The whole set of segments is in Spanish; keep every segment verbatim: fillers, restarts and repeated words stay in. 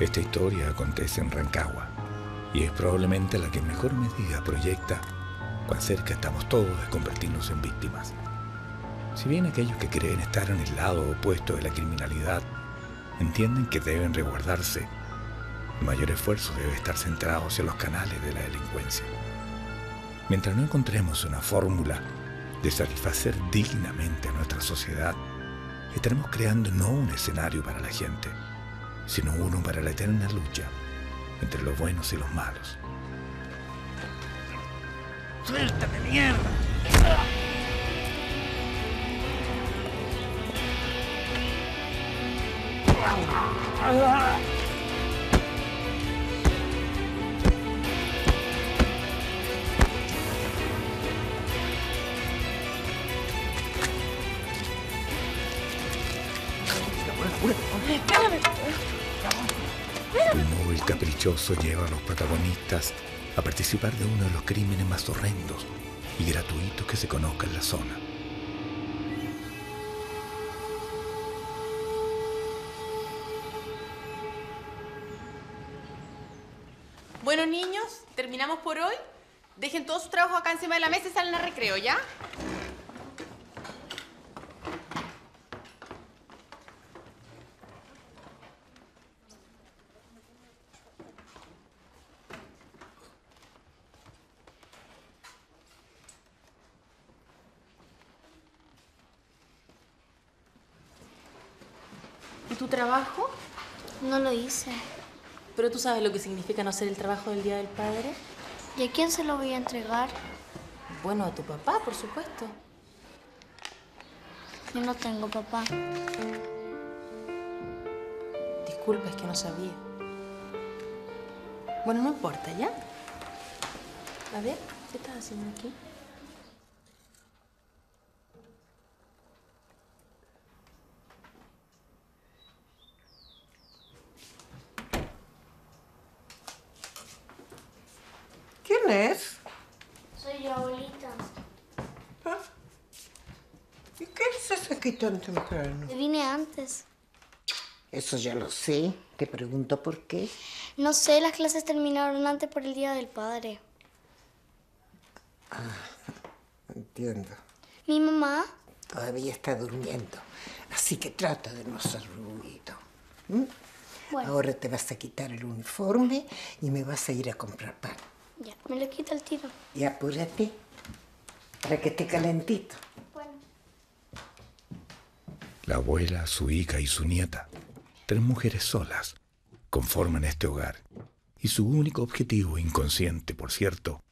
Esta historia acontece en Rancagua y es probablemente la que en mejor medida proyecta cuán cerca estamos todos de convertirnos en víctimas. Si bien aquellos que creen estar en el lado opuesto de la criminalidad entienden que deben resguardarse, el mayor esfuerzo debe estar centrado hacia los canales de la delincuencia. Mientras no encontremos una fórmula de satisfacer dignamente a nuestra sociedad, estaremos creando no un escenario para la gente, sino uno para la eterna lucha entre los buenos y los malos. ¡Suéltame, mierda! El móvil caprichoso lleva a los protagonistas a participar de uno de los crímenes más horrendos y gratuitos que se conozca en la zona. Bueno, niños, terminamos por hoy. Dejen todos sus trabajos acá encima de la mesa y salen al recreo, ¿ya? ¿Y tu trabajo? No lo hice. ¿Pero tú sabes lo que significa no hacer el trabajo del Día del Padre? ¿Y a quién se lo voy a entregar? Bueno, a tu papá, por supuesto. Yo no tengo papá. Disculpa, es que no sabía. Bueno, no importa, ¿ya? A ver, ¿qué estás haciendo aquí? Es? Soy yo, abuelita. ¿Ah? ¿Y qué haces aquí tan temprano? Me vine antes. Eso ya lo sé. Te pregunto por qué. No sé, las clases terminaron antes por el Día del Padre. Ah, entiendo. ¿Mi mamá? Todavía está durmiendo, así que trata de no hacer ruido. ¿Mm? Bueno. Ahora te vas a quitar el uniforme y me vas a ir a comprar pan. Ya, me lo quito al tiro. Y apúrate, para que esté calentito. Bueno. La abuela, su hija y su nieta, tres mujeres solas, conforman este hogar. Y su único objetivo, inconsciente, por cierto,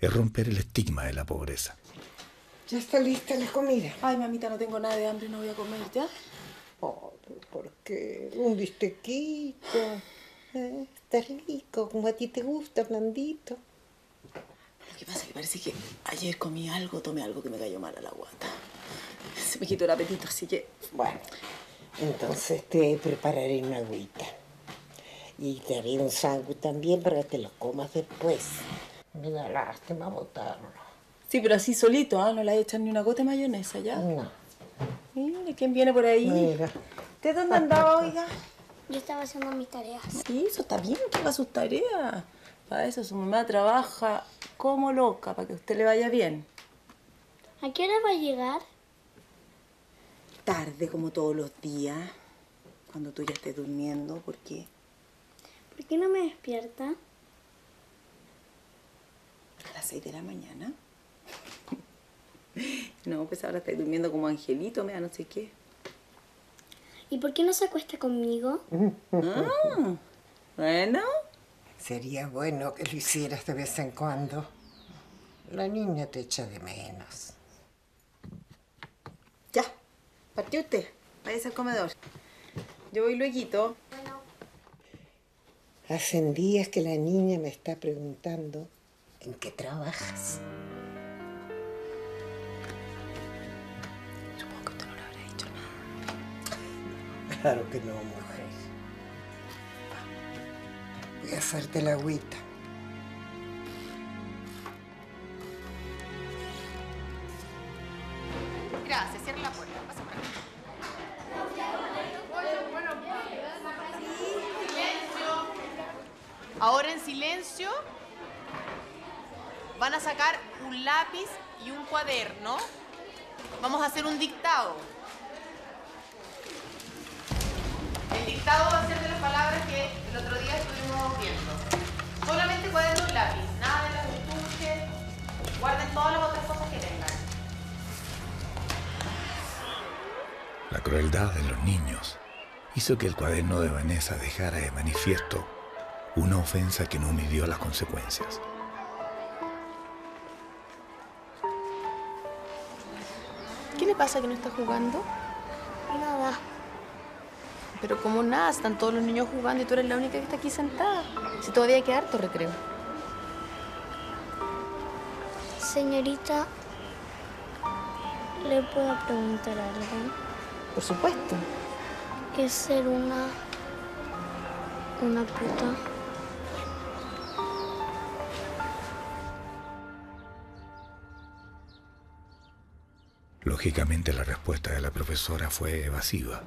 es romper el estigma de la pobreza. Ya está lista la comida. Ay, mamita, no tengo nada de hambre, no voy a comer, ¿ya? Oh, ¿por qué? Un bistequito. ¿Eh? Está rico, como a ti te gusta, blandito. Lo que pasa es que parece que ayer comí algo, tomé algo que me cayó mal a la guata. Se me quitó el apetito, así que... Bueno, entonces te prepararé una agüita. Y te haré un sándwich también para que te lo comas después. Me da lástima botarlo. Sí, pero así solito, ¿ah? ¿Eh? No le echan ni una gota de mayonesa, ¿ya? No. Mira, ¿quién viene por ahí? Mira. ¿De dónde andaba, oiga? Yo estaba haciendo mis tareas. Sí, eso está bien, que haga sus tareas. Para eso su mamá trabaja como loca, para que a usted le vaya bien. ¿A qué hora va a llegar? Tarde, como todos los días, cuando tú ya estés durmiendo. ¿Por qué? ¿Por qué no me despierta? A las seis de la mañana. No, pues ahora estás durmiendo como angelito, mira, no sé qué. ¿Y por qué no se acuesta conmigo? Ah, bueno. Sería bueno que lo hicieras de vez en cuando. La niña te echa de menos. Ya, partió usted. Váyase al comedor. Yo voy lueguito. Bueno. Hacen días que la niña me está preguntando en qué trabajas. Claro que no, mujer. Voy a hacerte la agüita. Gracias, cierra la puerta. Pasa por acá. Ahora en silencio van a sacar un lápiz y un cuaderno. Vamos a hacer un dictado. El dictado va a ser de las palabras que el otro día estuvimos viendo. Solamente cuaderno y lápiz, nada de las estuches. Guarden todas las otras cosas que tengan. La crueldad de los niños hizo que el cuaderno de Vanessa dejara de manifiesto una ofensa que no midió las consecuencias. ¿Qué le pasa que no está jugando? Nada. Pero como nada, están todos los niños jugando y tú eres la única que está aquí sentada. Si todavía hay que harto recreo. Señorita, ¿le puedo preguntar algo? Por supuesto. ¿Qué es ser una... una puta? Lógicamente la respuesta de la profesora fue evasiva.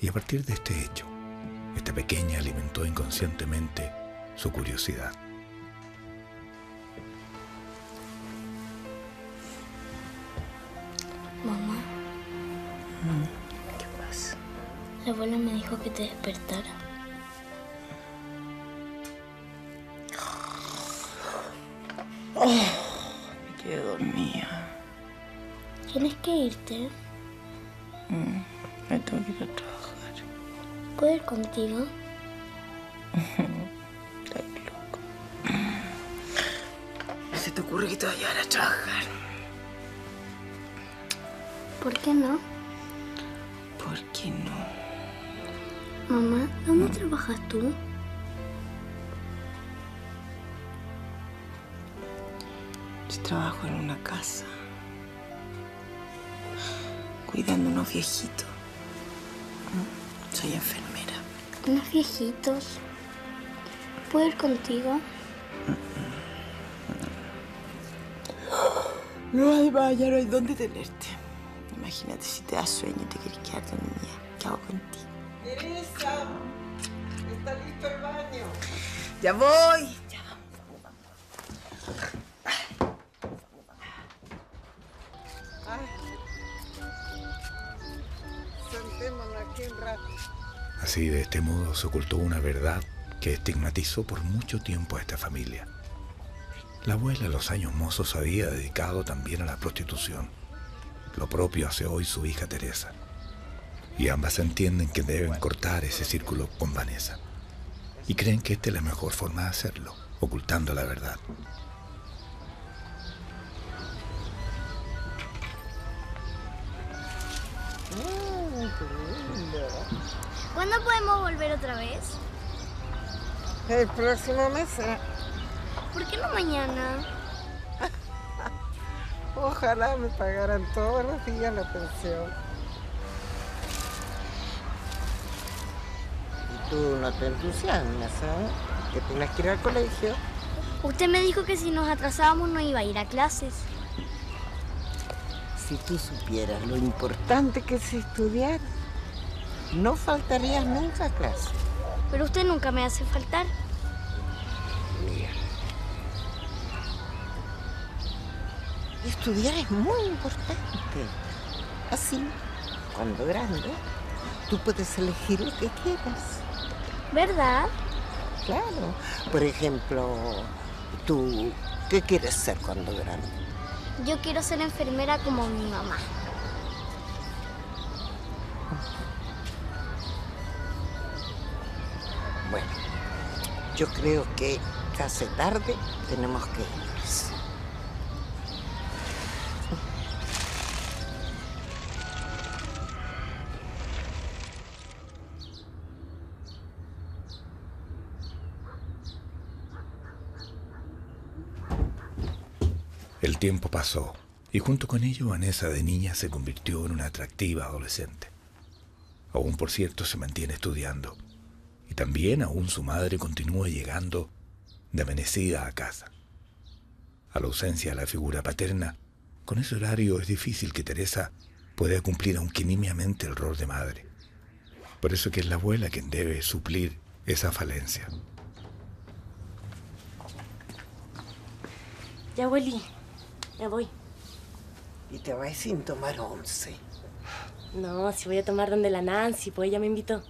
Y a partir de este hecho, esta pequeña alimentó inconscientemente su curiosidad. Mamá. ¿Qué pasa? La abuela me dijo que te despertara. Oh, me quedé dormida. ¿Tienes que irte? Mm, me tengo que ir a trabajar. ¿Puedo ir contigo? Estás loco. ¿Se te ocurre que te voy a llevar a trabajar? ¿Por qué no? ¿Por qué no? Mamá, ¿dónde no. trabajas tú? Yo trabajo en una casa. Cuidando a unos viejitos. Soy enfermera. Unos viejitos. ¿Puedo ir contigo? No, además ya no hay dónde tenerte. Imagínate si te da sueño y te quieres quedar dormida. ¿Qué hago contigo? Teresa, ¿está listo el baño? Ya voy. Ya vamos, vamos, vamos. Sentémonos aquí un rato. Así, de este modo, se ocultó una verdad que estigmatizó por mucho tiempo a esta familia. La abuela en los años mozos había dedicado también a la prostitución. Lo propio hace hoy su hija Teresa. Y ambas entienden que deben cortar ese círculo con Vanessa. Y creen que esta es la mejor forma de hacerlo, ocultando la verdad. ¿Cuándo podemos volver otra vez? El próximo mes. ¿Por qué no mañana? Ojalá me pagaran todos los días la pensión. Y tú no te entusiasmas, ¿sabes? Que tienes que ir al colegio. Usted me dijo que si nos atrasábamos no iba a ir a clases. Si tú supieras lo importante que es estudiar, no faltarías nunca a clase. Pero usted nunca me hace faltar. Mira. Estudiar es muy importante. Así, cuando grande, tú puedes elegir lo que quieras. ¿Verdad? Claro. Por ejemplo, tú, ¿qué quieres ser cuando grande? Yo quiero ser enfermera como mi mamá. Bueno, yo creo que casi tarde tenemos que irnos. El tiempo pasó y junto con ello Vanessa de niña se convirtió en una atractiva adolescente. Aún por cierto se mantiene estudiando y también aún su madre continúa llegando de amanecida a casa. A la ausencia de la figura paterna, con ese horario es difícil que Teresa pueda cumplir aunque nimiamente el rol de madre. Por eso que es la abuela quien debe suplir esa falencia. Ya, abueli, me voy. ¿Y te vas sin tomar once? No, si voy a tomar donde la Nancy, pues ella me invitó.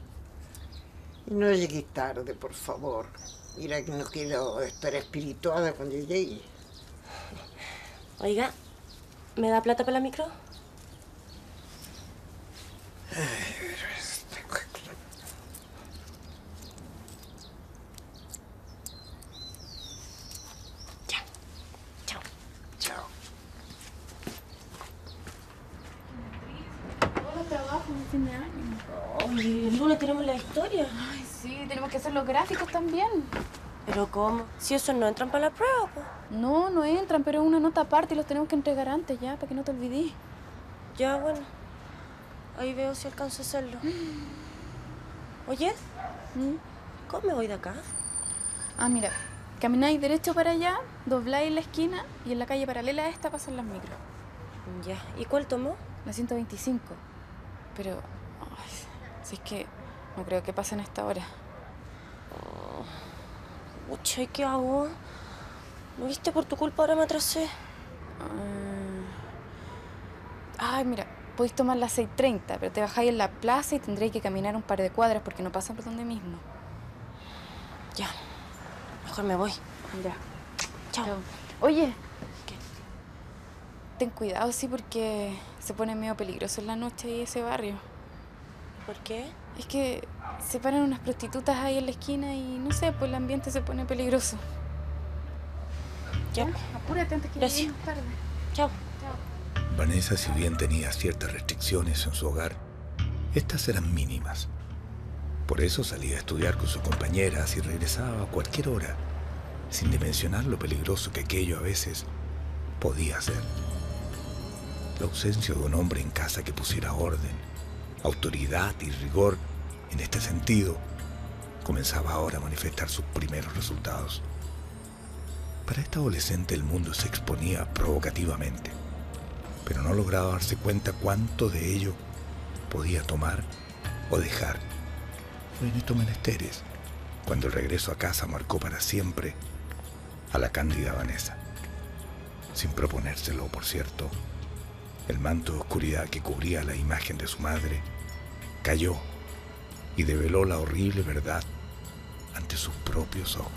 Y no llegues tarde, por favor. Mira que no quiero estar espirituada cuando llegue. Oiga, ¿me da plata para la micro? Ya. Chao. Chao. Todo el trabajo no tiene ánimo. Oye, el lunes tenemos la historia. Ay, sí, tenemos que hacer los gráficos también. ¿Pero cómo? Si esos no entran para la prueba, pues. No, no entran, pero una nota aparte y los tenemos que entregar antes ya, para que no te olvides. Ya, bueno. Ahí veo si alcanzo a hacerlo. ¿Oye? ¿Cómo me voy de acá? Ah, mira. Camináis derecho para allá, dobláis la esquina y en la calle paralela a esta pasan las micros. Ya. ¿Y cuál tomó? La ciento veinticinco. Pero, ay, si es que no creo que pasen a esta hora. Oh. Uche, ¿qué hago? ¿No viste? Por tu culpa ahora me atrasé. Uh... Ay, mira. Podéis tomar las seis treinta, pero te bajáis en la plaza y tendréis que caminar un par de cuadras porque no pasan por donde mismo. Ya. Mejor me voy. Ya. Chao. Chao. Oye. ¿Qué? Ten cuidado, sí, porque se pone medio peligroso en la noche ahí ese barrio. ¿Por qué? Es que se paran unas prostitutas ahí en la esquina y no sé, pues el ambiente se pone peligroso. Ya. Apúrate antes que llegue más tarde. Chao. Vanessa, si bien tenía ciertas restricciones en su hogar, estas eran mínimas. Por eso salía a estudiar con sus compañeras y regresaba a cualquier hora, sin dimensionar lo peligroso que aquello a veces podía ser. La ausencia de un hombre en casa que pusiera orden, autoridad y rigor en este sentido, comenzaba ahora a manifestar sus primeros resultados. Para esta adolescente el mundo se exponía provocativamente, pero no lograba darse cuenta cuánto de ello podía tomar o dejar. Fue en estos menesteres cuando el regreso a casa marcó para siempre a la cándida Vanessa. Sin proponérselo, por cierto, el manto de oscuridad que cubría la imagen de su madre cayó y develó la horrible verdad ante sus propios ojos.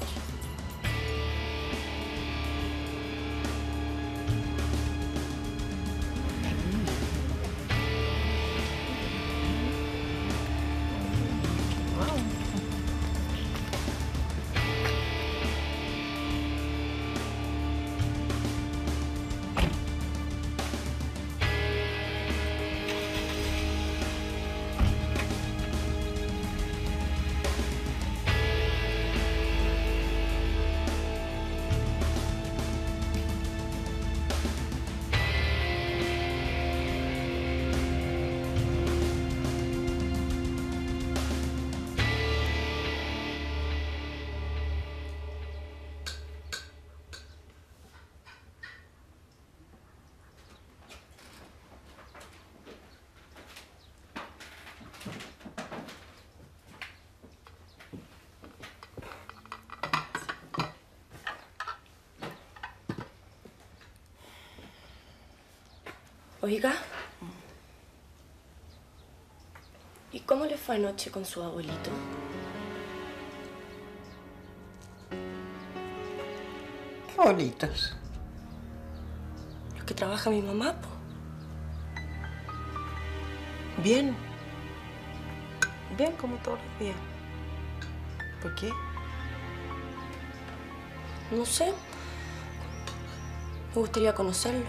Oiga, ¿y cómo le fue anoche con su abuelito? ¿Qué abuelitos? Los que trabaja mi mamá, po. Bien. Bien como todos los días. ¿Por qué? No sé. Me gustaría conocerlo.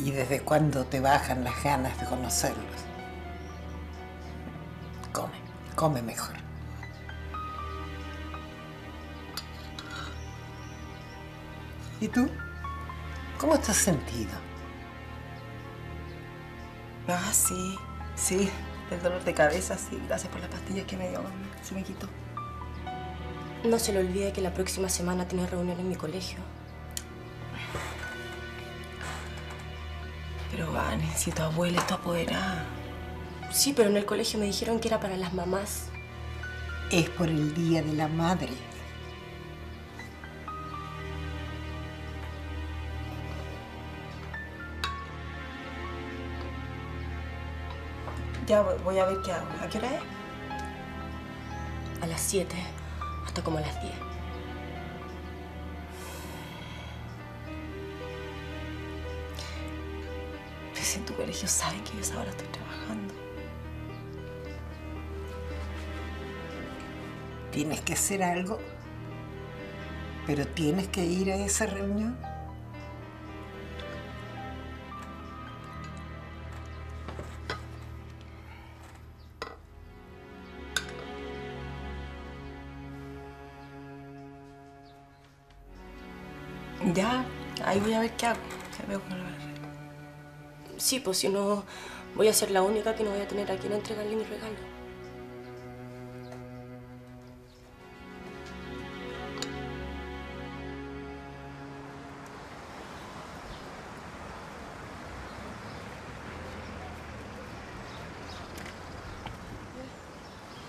¿Y desde cuándo te bajan las ganas de conocerlos? Come, come mejor. ¿Y tú? ¿Cómo estás sentido? Ah, sí, sí. Del dolor de cabeza, sí. Gracias por las pastillas que me dio. Se me quitó. No se le olvide que la próxima semana tiene reunión en mi colegio. Pero Vane, si tu abuela está apoderada. Sí, pero en el colegio me dijeron que era para las mamás. Es por el Día de la Madre. Ya voy a ver qué hago. ¿A qué hora es? A las siete, hasta como a las diez. Pues en tu colegio saben que yo esa hora estoy trabajando. Tienes que hacer algo, pero tienes que ir a esa reunión. Ya, ahí voy a ver qué hago. Se veo con la barra. Sí, pues si no, voy a ser la única que no voy a tener a quien entregarle mi regalo.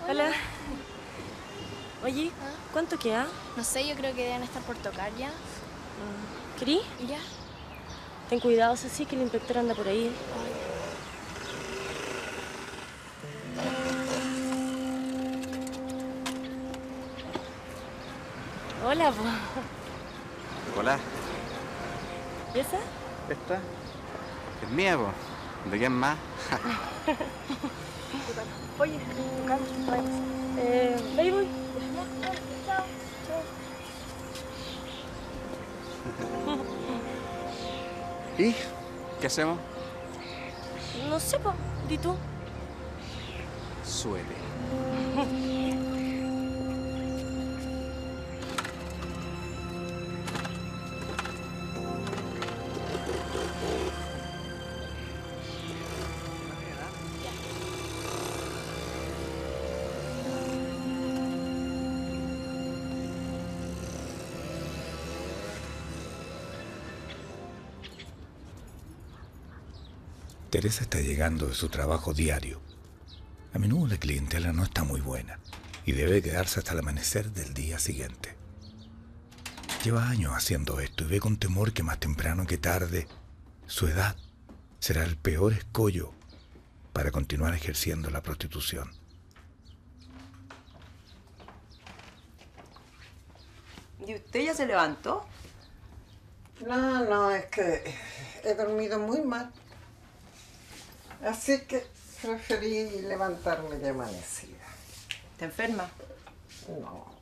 Hola. Oye, ¿cuánto queda? No sé, yo creo que deben estar por tocar ya. ¿Querí? Ya. Ten cuidado, Ceci, que el inspector anda por ahí. Hola, po. Hola. ¿Y esa? Esta. Es mía, po. ¿De quién más? Oye, tocamos. Eh, ahí voy. Chao. Chao. ¿Y qué hacemos? No sé, po. ¿Y tú? Suele. Teresa está llegando de su trabajo diario. A menudo la clientela no está muy buena y debe quedarse hasta el amanecer del día siguiente. Lleva años haciendo esto y ve con temor que más temprano que tarde su edad será el peor escollo para continuar ejerciendo la prostitución. ¿Y usted ya se levantó? No, no, es que he dormido muy mal. Así que preferí levantarme de amanecida. ¿Te enferma? No.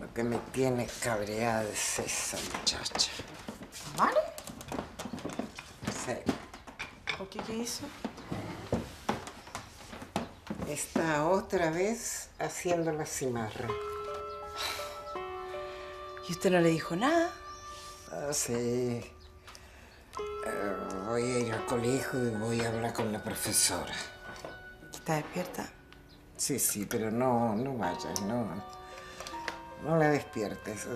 Lo que me tiene cabreada es esa muchacha. ¿Vale? Sí. ¿Por qué? ¿Qué hizo? Está otra vez haciendo la cimarra. ¿Y usted no le dijo nada? Ah, sí. Uh, voy a ir al colegio y voy a hablar con la profesora. ¿Está despierta? Sí, sí, pero no, no vayas, no, no la despiertes.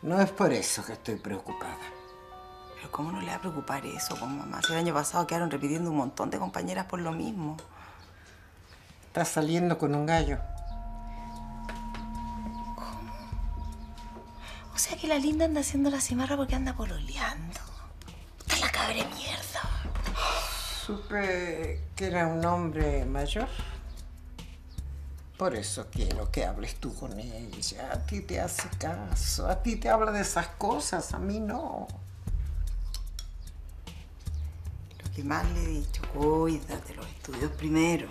No es por eso que estoy preocupada. Pero ¿cómo no le va a preocupar eso con mamá? Si el año pasado quedaron repitiendo un montón de compañeras por lo mismo. Está saliendo con un gallo. ¿Cómo? O sea que la linda anda haciendo la cimarra porque anda pololeando. ¡Cabre mierda! Supe que era un hombre mayor. Por eso quiero que hables tú con ella. A ti te hace caso. A ti te habla de esas cosas. A mí no. Lo que más le he dicho, cuídate los estudios primero.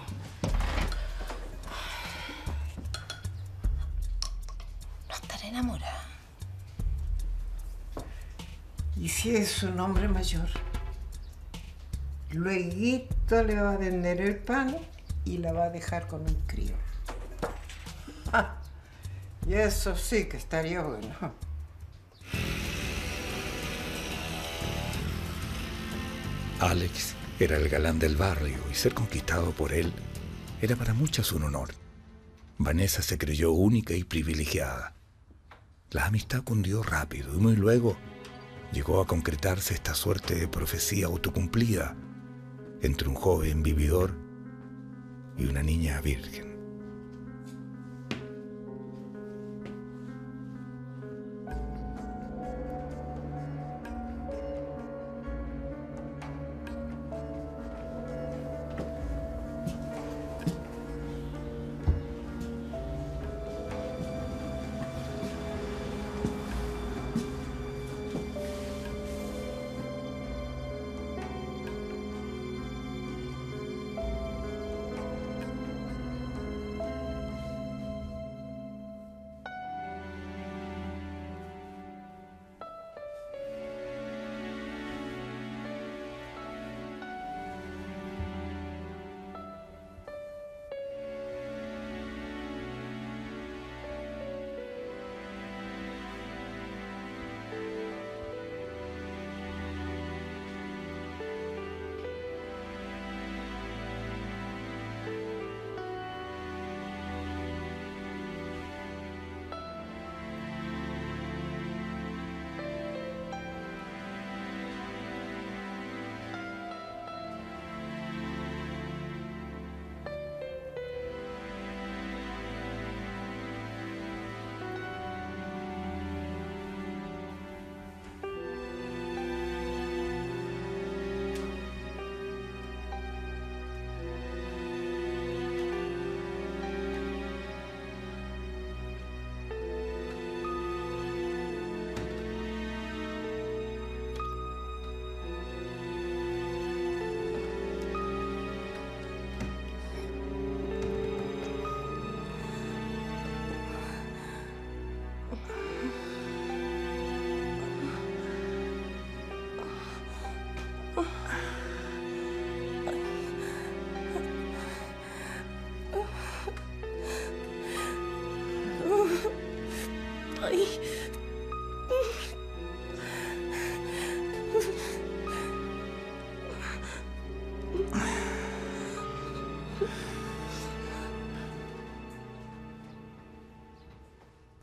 No estaré enamorada. Y si es un hombre mayor, luego le va a vender el pan y la va a dejar con un crío. Ah, y eso sí que estaría bueno. Alex era el galán del barrio y ser conquistado por él era para muchas un honor. Vanessa se creyó única y privilegiada. La amistad cundió rápido y muy luego llegó a concretarse esta suerte de profecía autocumplida entre un joven vividor y una niña virgen.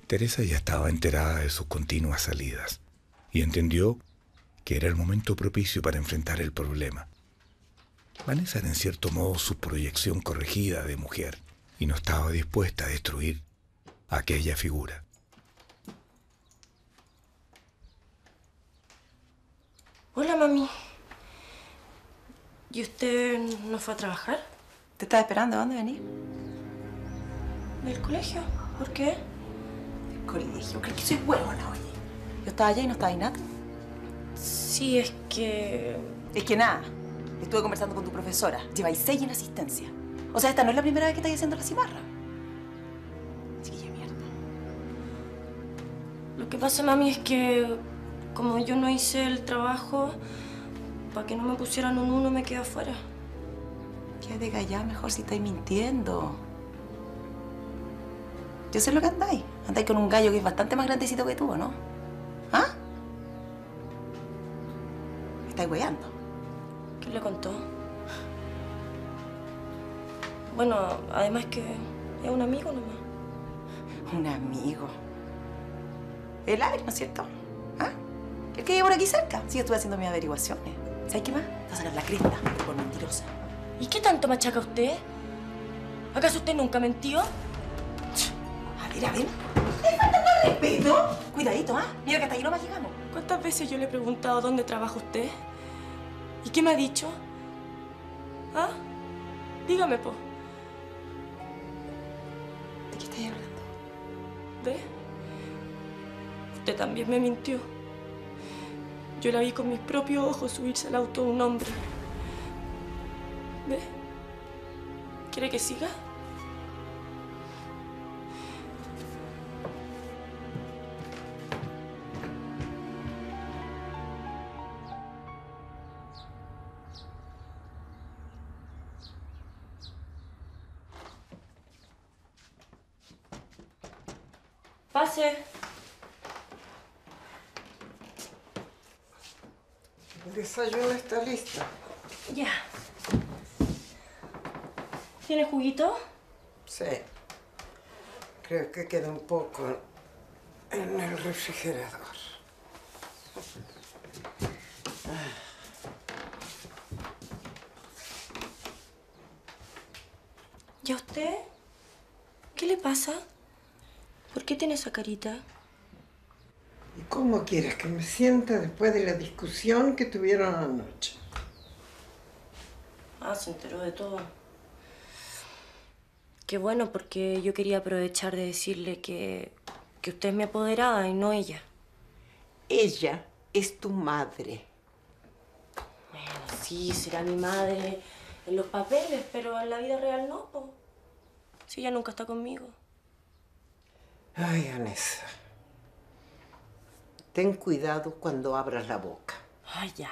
Teresa ya estaba enterada de sus continuas salidas y entendió que era el momento propicio para enfrentar el problema. Vanessa era en cierto modo su proyección corregida de mujer y no estaba dispuesta a destruir aquella figura. Hola, mami. ¿Y usted no fue a trabajar? Te estaba esperando. ¿Dónde venís? ¿Del colegio? ¿Por qué? Colegio. ¿Crees que soy huevona, oye? ¿Yo estaba allá y no estaba ahí nada? Sí, es que... Es que nada. Estuve conversando con tu profesora. Lleváis seis en asistencia. O sea, esta no es la primera vez que estáis haciendo la cimarra. Chiquilla mierda. Lo que pasa, mami, es que... como yo no hice el trabajo, para que no me pusieran un uno me quedé afuera. Quédate callada mejor si estáis mintiendo. Yo sé lo que andáis. Andáis con un gallo que es bastante más grandecito que tú, ¿no? ¿Ah? Me estáis hueando. ¿Quién le contó? Bueno, además que es un amigo nomás. Un amigo. El Álvarez, ¿no es cierto? ¿Ah? El que vive por aquí cerca. Sí, yo estuve haciendo mis averiguaciones. ¿Sabes qué más? Te vas a sacar la cresta por mentirosa. ¿Y qué tanto machaca usted? ¿Acaso usted nunca mintió? Mira, ven. ¿Te falta más respeto? Cuidadito, ¿ah? ¿eh? Mira que hasta ahí no más llegamos. ¿Cuántas veces yo le he preguntado dónde trabaja usted? ¿Y qué me ha dicho? ¿Ah? Dígame, po. ¿De qué estás hablando? ¿Ve? Usted también me mintió. Yo la vi con mis propios ojos subirse al auto de un hombre. ¿Ve? ¿Quiere que siga? Pase. El desayuno está listo. Ya. ¿Tienes juguito? Sí. Creo que queda un poco en el refrigerador. ¿Y a usted? ¿Qué le pasa? ¿Por qué tiene esa carita? ¿Y cómo quieres que me sienta después de la discusión que tuvieron anoche? Ah, se enteró de todo. Qué bueno, porque yo quería aprovechar de decirle que, que usted es mi apoderada y no ella. Ella es tu madre. Bueno, sí, será mi madre en los papeles, pero en la vida real no, po. Si ella nunca está conmigo. Ay, Vanessa. Ten cuidado cuando abras la boca. Ay, ya.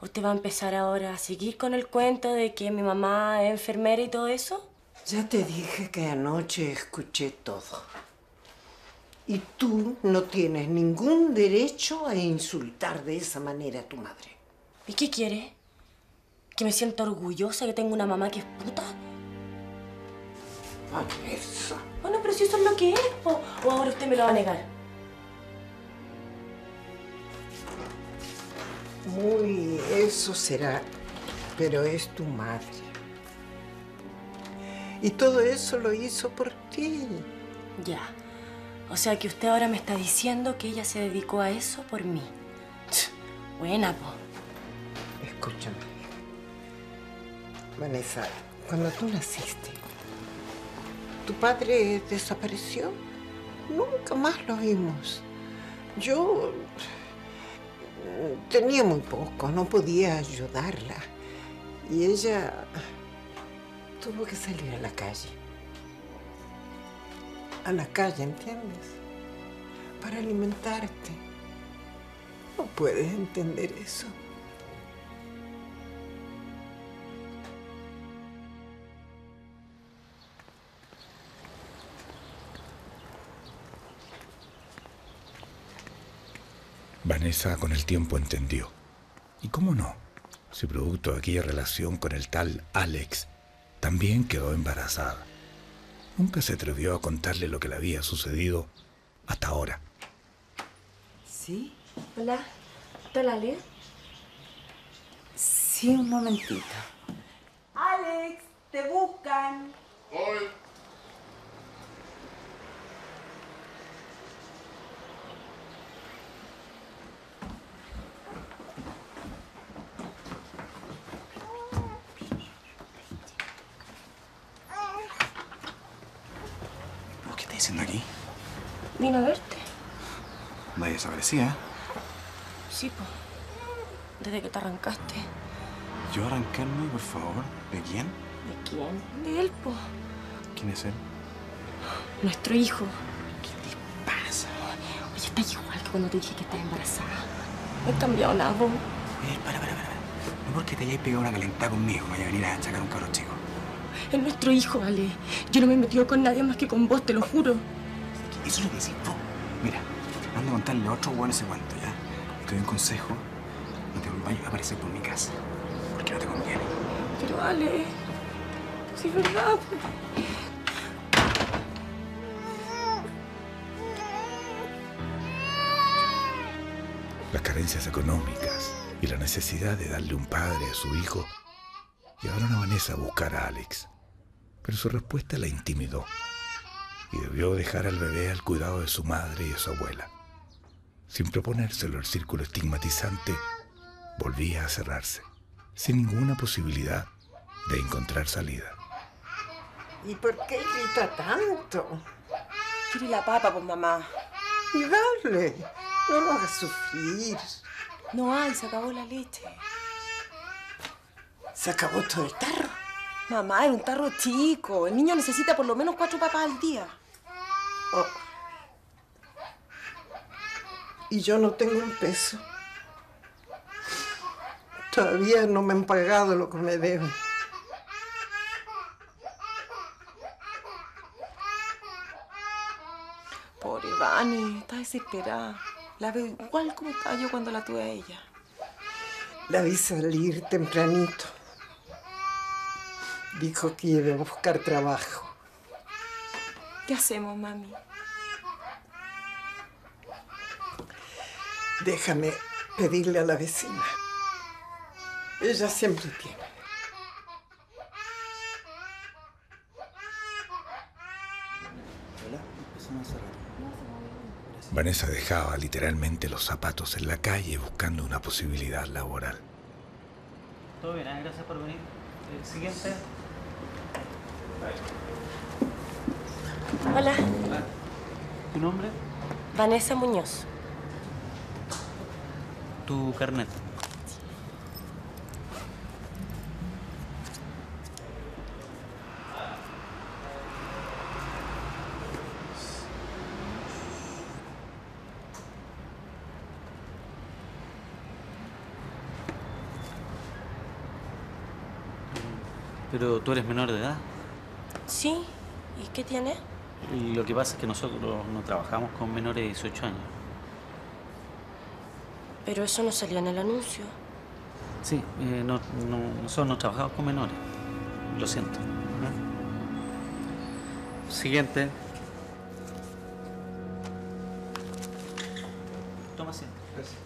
¿Usted va a empezar ahora a seguir con el cuento de que mi mamá es enfermera y todo eso? Ya te dije que anoche escuché todo. Y tú no tienes ningún derecho a insultar de esa manera a tu madre. ¿Y qué quiere? ¿Que me sienta orgullosa que tengo una mamá que es puta? Vanessa. Bueno, pero si eso es lo que es, po. O ahora usted me lo va a negar. Muy, eso será. Pero es tu madre. Y todo eso lo hizo por ti. Ya. O sea que usted ahora me está diciendo que ella se dedicó a eso por mí. Buena, po. Escúchame. Vanessa, cuando tú naciste... tu padre desapareció. Nunca más lo vimos. Yo tenía muy poco, no podía ayudarla. Y ella tuvo que salir a la calle. A la calle, ¿entiendes? Para alimentarte. No puedes entender eso. Vanessa con el tiempo entendió. ¿Y cómo no? Si producto de aquella relación con el tal Alex, también quedó embarazada. Nunca se atrevió a contarle lo que le había sucedido hasta ahora. ¿Sí? Hola. ¿Hola, Alex? Sí, un momentito. Alex, te buscan. Voy. Aquí. Vino a verte. Nadie desaparecía, ¿eh? Sí, pues. Desde que te arrancaste. ¿Yo arrancarme, por favor? ¿De quién? ¿De quién? De él, pues. ¿Quién es él? Nuestro hijo. ¿Qué te pasa? Oye, estás igual que cuando te dije que estás embarazada. No he cambiado nada, vos. Eh, para, para, para. No porque te hayáis pegado una calentada conmigo, vaya a venir a sacar un cabro chico. Es nuestro hijo, Ale. Yo no me he metido con nadie más que con vos, te lo juro. Eso es lo que decís vos. Mira, ando a contarle a otro hueón ese cuento, ¿ya? Te doy un consejo. No te vayas a aparecer por mi casa. Porque no te conviene. Pero, Ale... Pues es verdad. Las carencias económicas y la necesidad de darle un padre a su hijo llevaron a Vanessa a buscar a Alex, pero su respuesta la intimidó y debió dejar al bebé al cuidado de su madre y de su abuela. Sin proponérselo, el círculo estigmatizante volvía a cerrarse, sin ninguna posibilidad de encontrar salida. ¿Y por qué grita tanto? Quiere la papa, pues, mamá. Y dale, no lo hagas sufrir. No hay, se acabó la leche. ¿Se acabó todo el tarro? Mamá, es un tarro chico. El niño necesita por lo menos cuatro papas al día. Oh. Y yo no tengo un peso. Todavía no me han pagado lo que me deben. Pobre Vani, está desesperada. La veo igual como estaba yo cuando la tuve a ella. La vi salir tempranito. Dijo que iba a buscar trabajo. ¿Qué hacemos, mami? Déjame pedirle a la vecina. Ella siempre tiene. Vanessa dejaba literalmente los zapatos en la calle buscando una posibilidad laboral. Todo bien, ¿eh? Gracias por venir. El siguiente. Hola. Hola. ¿Tu nombre? Vanessa Muñoz. ¿Tu carnet? Pero tú eres menor de edad. Sí. ¿Y qué tiene? Lo que pasa es que nosotros no trabajamos con menores de dieciocho años. Pero eso no salía en el anuncio. Sí, eh, no, no, nosotros no trabajamos con menores. Lo siento. ¿Eh? Siguiente. Toma asiento. Gracias.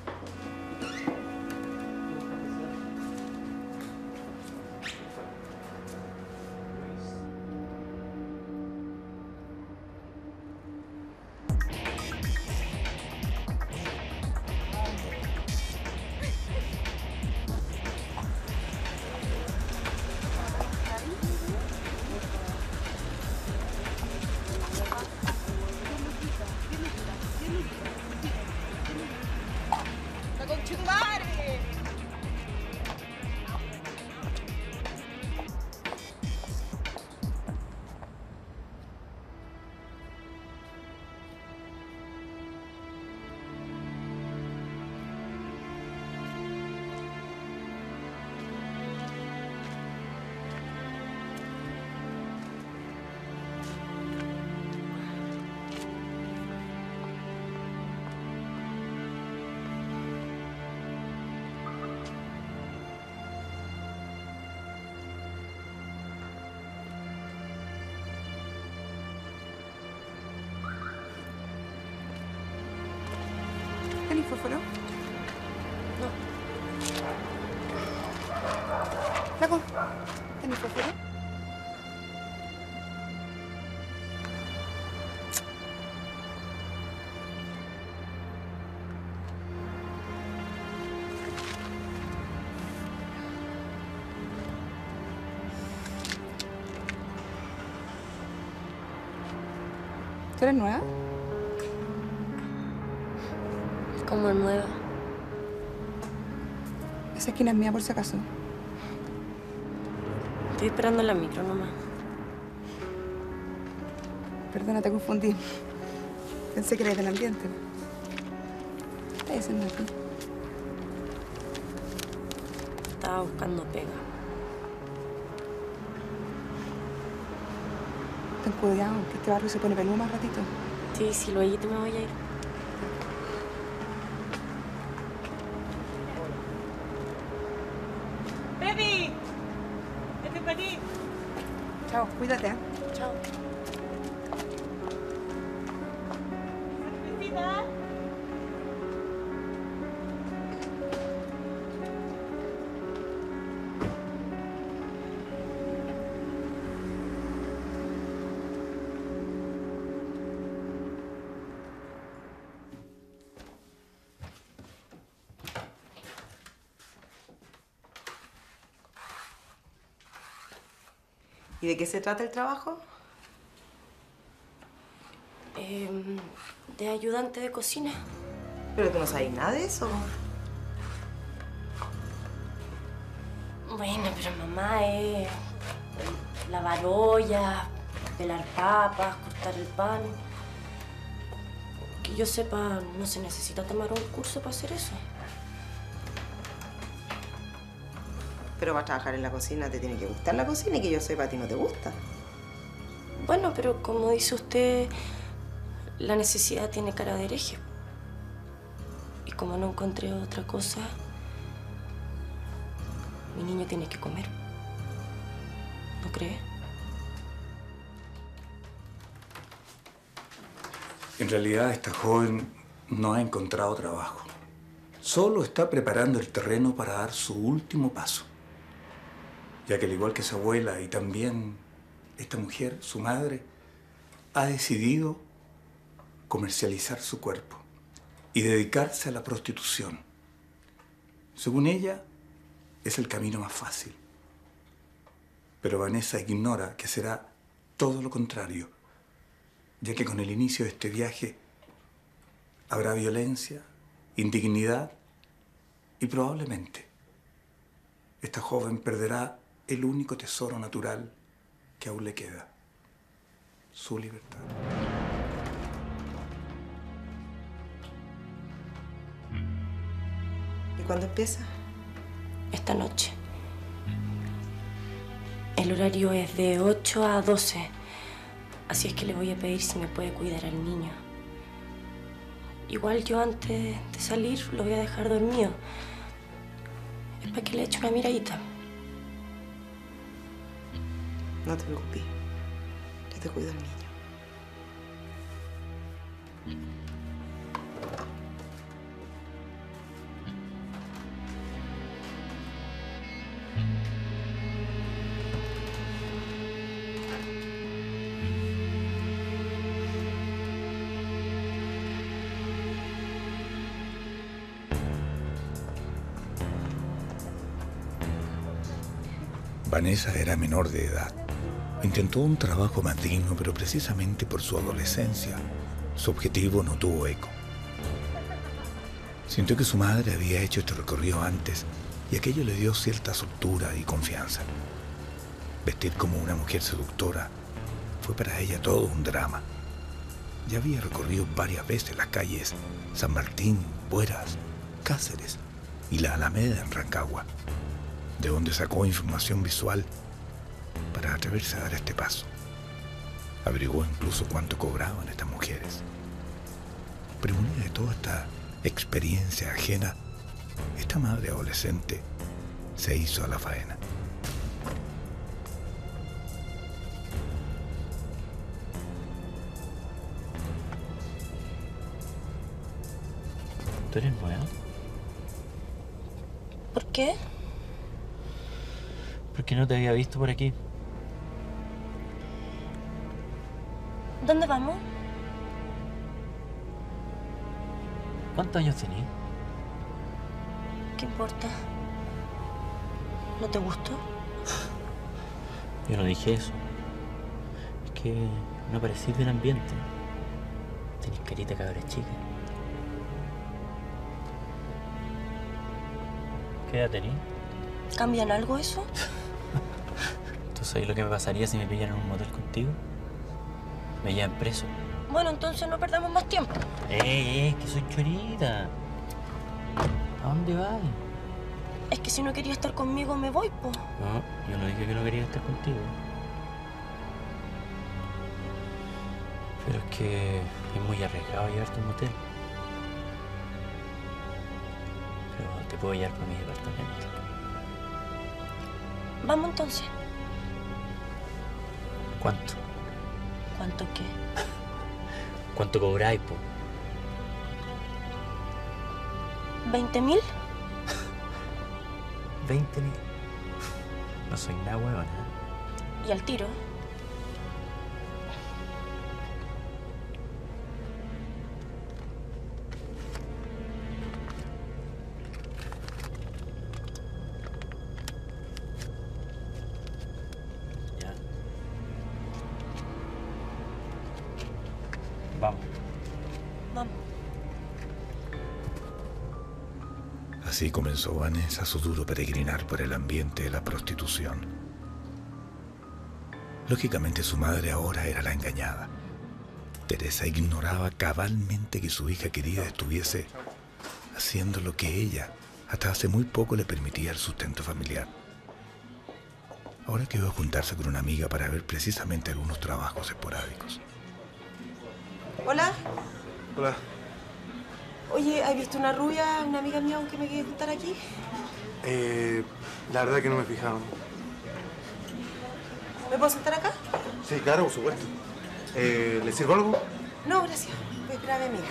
y fósforo? No. Flaco, ¿tenés fósforo? ¿Tú eres nueva? ¿Cómo nueva? Esa esquina es mía por si acaso. Estoy esperando la micro, mamá. Perdona, te confundí. Pensé que eres del ambiente. ¿Qué estás diciendo aquí? Estaba buscando pega. Ten cuidado, que este barrio se pone peludo más ratito. Sí, si lo oí, te me voy a ir. ¡Pepi! ¡Este es para ti! Chao, cuídate, ¿eh? Chao. ¿Cervecita? ¿Y de qué se trata el trabajo? Eh, de ayudante de cocina. ¿Pero tú no sabes nada de eso? Bueno, pero mamá es... lavar ollas, pelar papas, cortar el pan... Que yo sepa, no se necesita tomar un curso para hacer eso. Pero para trabajar en la cocina te tiene que gustar la cocina y que yo sepa a ti no te gusta. Bueno, pero como dice usted, la necesidad tiene cara de hereje. Y como no encontré otra cosa, mi niño tiene que comer. ¿No cree? En realidad esta joven no ha encontrado trabajo. Solo está preparando el terreno para dar su último paso. Ya que al igual que su abuela y también esta mujer, su madre, ha decidido comercializar su cuerpo y dedicarse a la prostitución. Según ella, es el camino más fácil. Pero Vanessa ignora que será todo lo contrario, ya que con el inicio de este viaje habrá violencia, indignidad y probablemente esta joven perderá el único tesoro natural que aún le queda, su libertad. ¿Y cuándo empieza? Esta noche. El horario es de ocho a doce, así es que le voy a pedir si me puede cuidar al niño. Igual yo antes de salir lo voy a dejar dormido. Es para que le eche una miradita. No te preocupes. Yo te cuido al niño. Vanessa era menor de edad. Intentó un trabajo maligno, pero precisamente por su adolescencia, su objetivo no tuvo eco. Sintió que su madre había hecho este recorrido antes y aquello le dio cierta soltura y confianza. Vestir como una mujer seductora fue para ella todo un drama. Ya había recorrido varias veces las calles San Martín, Bueras, Cáceres y la Alameda en Rancagua, de donde sacó información visual para atreverse a dar este paso. Averiguó incluso cuánto cobraban estas mujeres. Premunida de toda esta experiencia ajena, esta madre adolescente se hizo a la faena. ¿Tú eres nueva? ¿Por qué? Porque no te había visto por aquí. ¿Dónde vamos? ¿Cuántos años tenés? ¿Qué importa? ¿No te gustó? Yo no dije eso. Es que no parecís del ambiente. Tenés carita cabra chica. ¿Qué edad tenés? ¿Cambian algo eso? ¿Tú sabes lo que me pasaría si me pillaran en un motel contigo? Me llevan preso. Bueno, entonces no perdamos más tiempo. ¡Eh, eh! ¡Que soy chorita! ¿A dónde vas? Es que si no quería estar conmigo, me voy, po. No, yo no dije que no quería estar contigo. Pero es que es muy arriesgado llevarte a un motel. Pero te puedo llevar para mi departamento. Vamos entonces. ¿Cuánto? ¿Cuánto qué? ¿Cuánto cobráis, po? ¿Veinte mil? ¿Veinte mil? No soy nada huevona. ¿Y al tiro? Así comenzó Vanessa su duro peregrinar por el ambiente de la prostitución. Lógicamente su madre ahora era la engañada. Teresa ignoraba cabalmente que su hija querida estuviese haciendo lo que ella hasta hace muy poco le permitía el sustento familiar. Ahora quedó a juntarse con una amiga para ver precisamente algunos trabajos esporádicos. Hola. Hola. Oye, ¿has visto una rubia, una amiga mía, aunque me quiere juntar aquí? Eh, la verdad es que no me fijaron. ¿Me puedo sentar acá? Sí, claro, por supuesto. Eh, ¿Le sirvo algo? No, gracias. Voy a esperar a mi amiga.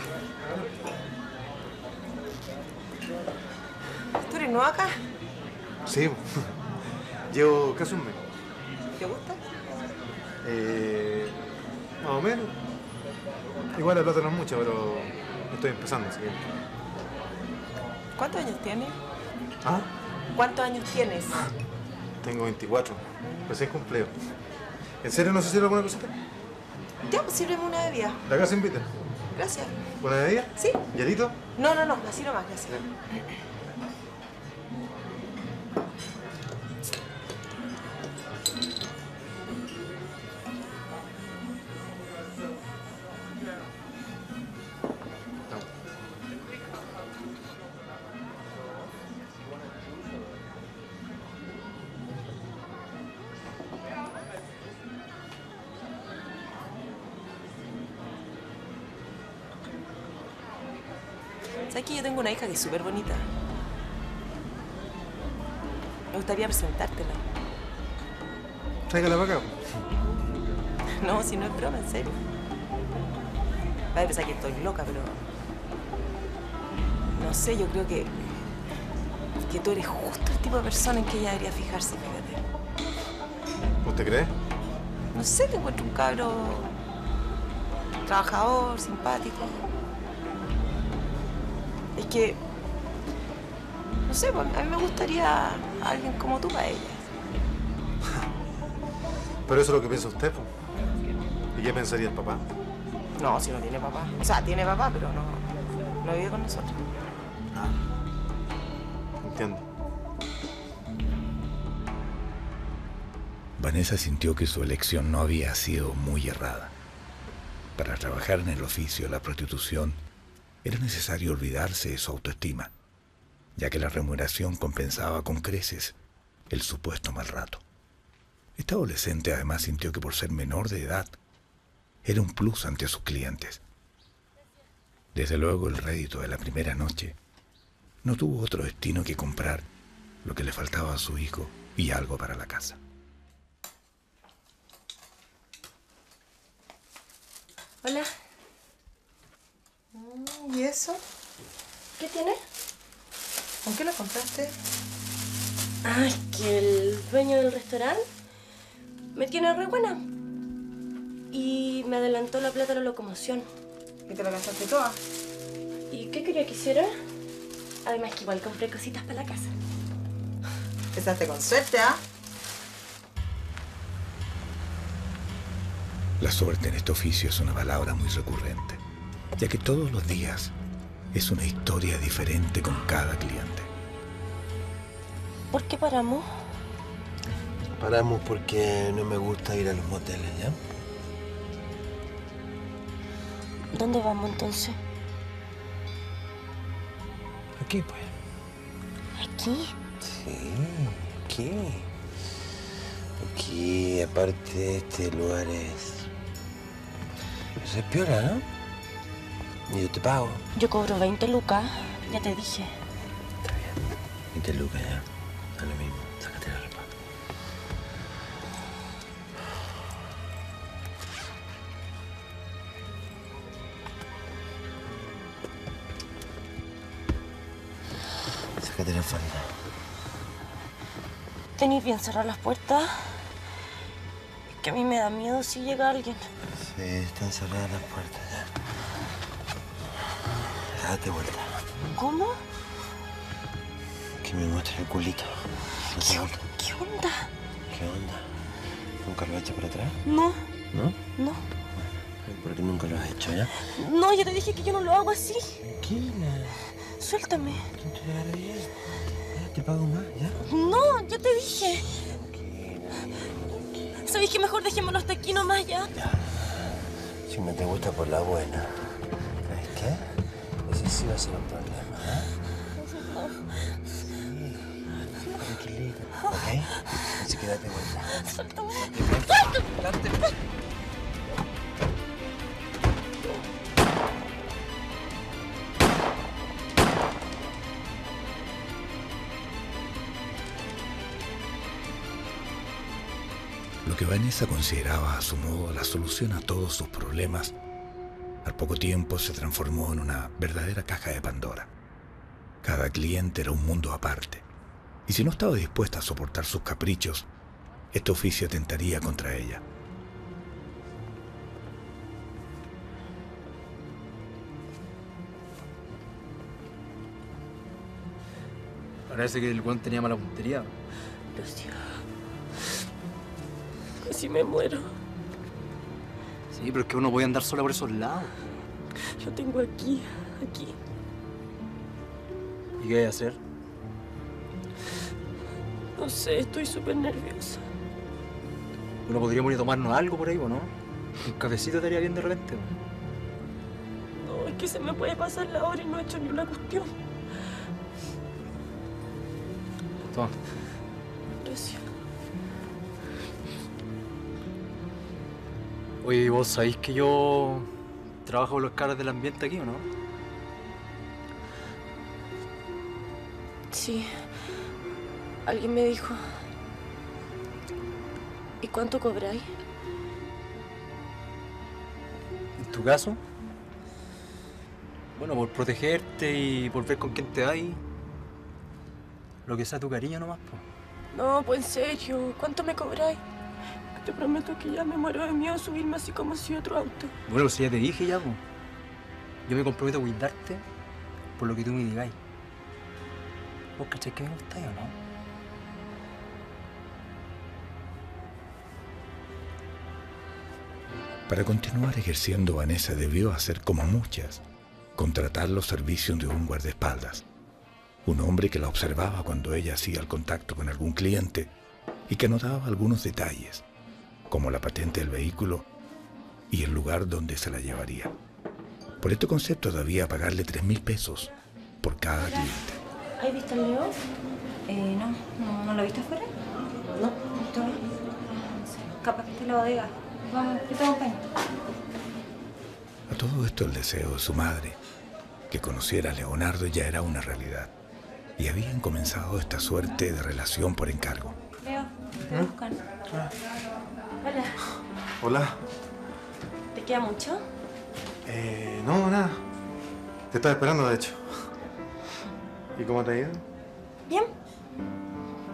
¿Tú eres nueva acá? Sí. Llevo casi un mes. ¿Te gusta? Eh, más o menos. Igual la plata no es mucha, pero... estoy empezando, así que... ¿Cuántos años tienes? ¿Ah? ¿Cuántos años tienes? Tengo veinticuatro. Pues es cumplido. ¿En serio no se sirve alguna cosita? Ya, pues sírveme una bebida. ¿La casa invita? Gracias. ¿Una bebida? Sí. ¿Hielito? No, no, no. Así nomás, gracias. ¿Sabes que yo tengo una hija que es súper bonita? Me gustaría presentártela. ¿Tráigala para acá? No, si no es broma, en serio. Va a pensar que estoy loca, pero... no sé, yo creo que... que tú eres justo el tipo de persona en que ella debería fijarse, fíjate. ¿Usted cree? No sé, te encuentro un cabro... trabajador, simpático... Es que, no sé, a mí me gustaría a alguien como tú para ella. Pero eso es lo que piensa usted, pues. ¿Y qué pensaría el papá? No, si no tiene papá. O sea, tiene papá, pero no, no vive con nosotros. Ah, entiendo. Vanessa sintió que su elección no había sido muy errada. Para trabajar en el oficio de la prostitución, era necesario olvidarse de su autoestima, ya que la remuneración compensaba con creces el supuesto mal rato. Esta adolescente además sintió que por ser menor de edad era un plus ante sus clientes. Desde luego el rédito de la primera noche no tuvo otro destino que comprar lo que le faltaba a su hijo y algo para la casa. Hola. ¿Y eso? ¿Qué tiene? ¿Con qué la compraste? Ah, es que el dueño del restaurante me tiene re buena. Y me adelantó la plata a la locomoción. ¿Y te la gastaste toda? ¿Y qué quería que hiciera? Además que igual compré cositas para la casa. Empezaste con suerte, ¿ah? ¿eh? La suerte en este oficio es una palabra muy recurrente, ya que todos los días es una historia diferente con cada cliente. ¿Por qué paramos? Paramos porque no me gusta ir a los moteles, ¿ya? ¿Dónde vamos entonces? Aquí, pues. ¿Aquí? Sí, aquí. Aquí, aparte, este lugar es... Eso es piola, ¿no? Y yo te pago. Yo cobro veinte lucas, ya te dije. Está bien. veinte lucas ya. Da lo mismo. Sácate la ropa. Sácate la falda. ¿Tenís bien cerrar las puertas? Es que a mí me da miedo si llega alguien. Sí, están cerradas las puertas ya. Date vuelta. ¿Cómo? Que me muestre el culito. ¿Qué, on ¿Qué onda? ¿Qué onda? ¿Nunca lo has hecho por atrás? No. ¿No? No. ¿Por qué nunca lo has hecho ya? No, yo te dije que yo no lo hago así. Tranquila. Suéltame. ¿Te pago más ya? No, yo te dije. ¿Sabes qué? Mejor dejémoslo hasta aquí nomás, ¿ya? Ya. Si me te gusta por la buena. ¿Sabes qué? Ese sí va a ser un problema, ¿eh? No. Sí. Tranquilita, ¿ok? Así que date vuelta. ¡Suéltame! ¡Suéltame! Que Vanessa consideraba a su modo la solución a todos sus problemas, al poco tiempo se transformó en una verdadera caja de Pandora. Cada cliente era un mundo aparte, y si no estaba dispuesta a soportar sus caprichos, este oficio atentaría contra ella. Parece que el Juan tenía mala puntería. Si me muero. Sí, pero es que uno puede andar sola por esos lados. Yo tengo aquí, aquí. ¿Y qué hay que hacer? No sé, estoy súper nerviosa. Bueno, podríamos ir a tomarnos algo por ahí, ¿o no? Un cafecito te haría bien de repente. No, es que se me puede pasar la hora y no he hecho ni una cuestión. Toma. Gracias. Oye, ¿vos sabéis que yo trabajo con los caras del ambiente aquí, o no? Sí. Alguien me dijo. ¿Y cuánto cobráis? ¿En tu caso? Bueno, por protegerte y por ver con quién te hay. Lo que sea tu cariño nomás, pues. No, pues en serio. ¿Cuánto me cobráis? Te prometo que ya me muero de miedo subirme así como si otro auto. Bueno, si ya te dije ya, pues. Yo me comprometo a cuidarte por lo que tú me digáis. ¿Vos cachai que me gustáis o no? Para continuar ejerciendo, Vanessa debió hacer como muchas, contratar los servicios de un guardaespaldas. Un hombre que la observaba cuando ella hacía el contacto con algún cliente y que anotaba algunos detalles, como la patente del vehículo y el lugar donde se la llevaría. Por este concepto debía pagarle tres mil pesos por cada cliente. ¿Has visto el Leo? Eh, no, no, ¿no lo viste afuera? No, no, no. Capaz que esté en la bodega. Vamos, que te acompañe. A todo esto el deseo de su madre, que conociera a Leonardo, ya era una realidad. Y habían comenzado esta suerte de relación por encargo. Leo, te ¿Eh? buscan. Ah. Hola. Hola. ¿Te queda mucho? Eh, no, nada. Te estaba esperando, de hecho. ¿Y cómo te ha ido? Bien.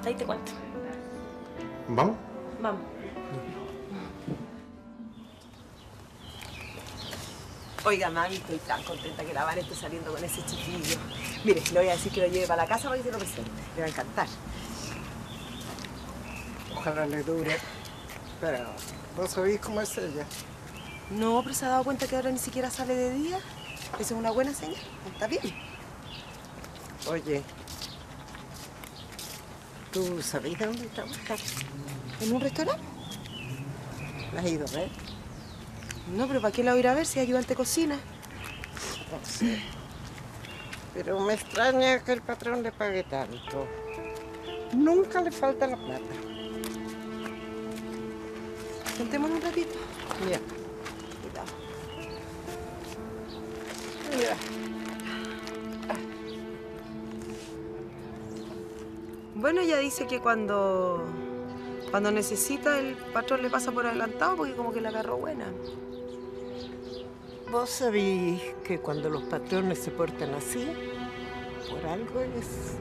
Ahí te cuento. ¿Vamos? Vamos. Oiga, mami, estoy tan contenta que la Vane esté saliendo con ese chiquillo. Mire, le voy a decir que lo lleve para la casa para que se lo presente. Le va a encantar. Ojalá le dure. Pero, ¿no sabéis cómo es ella? No, pero se ha dado cuenta que ahora ni siquiera sale de día. Eso es una buena señal. Está bien. Oye, ¿tú sabéis de dónde trabaja? ¿En un restaurante? ¿La has ido a ver? No, pero ¿para qué la voy a ir a ver si ayudante cocina? No sé. Pero me extraña que el patrón le pague tanto. Nunca le falta la plata. Sentémonos un ratito. Ya. Cuidado. Mira. Bueno, ella dice que cuando... cuando necesita, el patrón le pasa por adelantado porque como que la agarró buena. ¿Vos sabéis que cuando los patrones se portan así, por algo es...?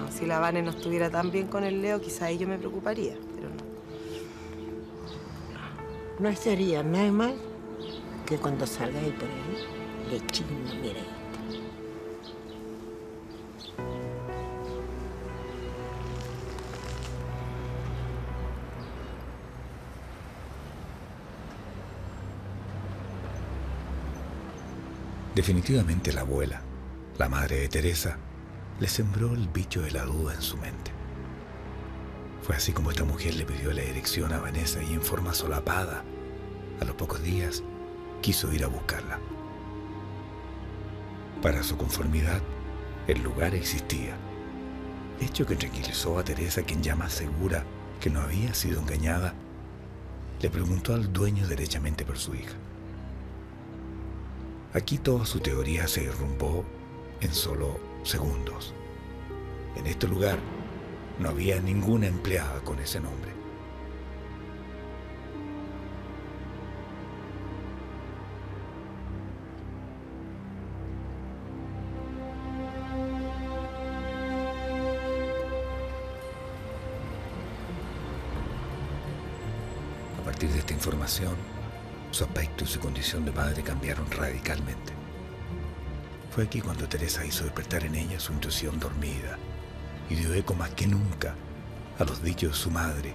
No, si la Vane no estuviera tan bien con el Leo, quizá ahí yo me preocuparía, pero no. No estaría nada más que cuando salgáis por ahí, le chisme, miréis. Definitivamente la abuela, la madre de Teresa, le sembró el bicho de la duda en su mente. Fue así como esta mujer le pidió la dirección a Vanessa y en forma solapada, a los pocos días, quiso ir a buscarla. Para su conformidad, el lugar existía, hecho que tranquilizó a Teresa, quien ya más segura que no había sido engañada, le preguntó al dueño derechamente por su hija. Aquí toda su teoría se derrumbó en solo segundos. En este lugar no había ninguna empleada con ese nombre. A partir de esta información, su aspecto y su condición de madre cambiaron radicalmente. Fue aquí cuando Teresa hizo despertar en ella su intuición dormida y dio eco más que nunca a los dichos de su madre,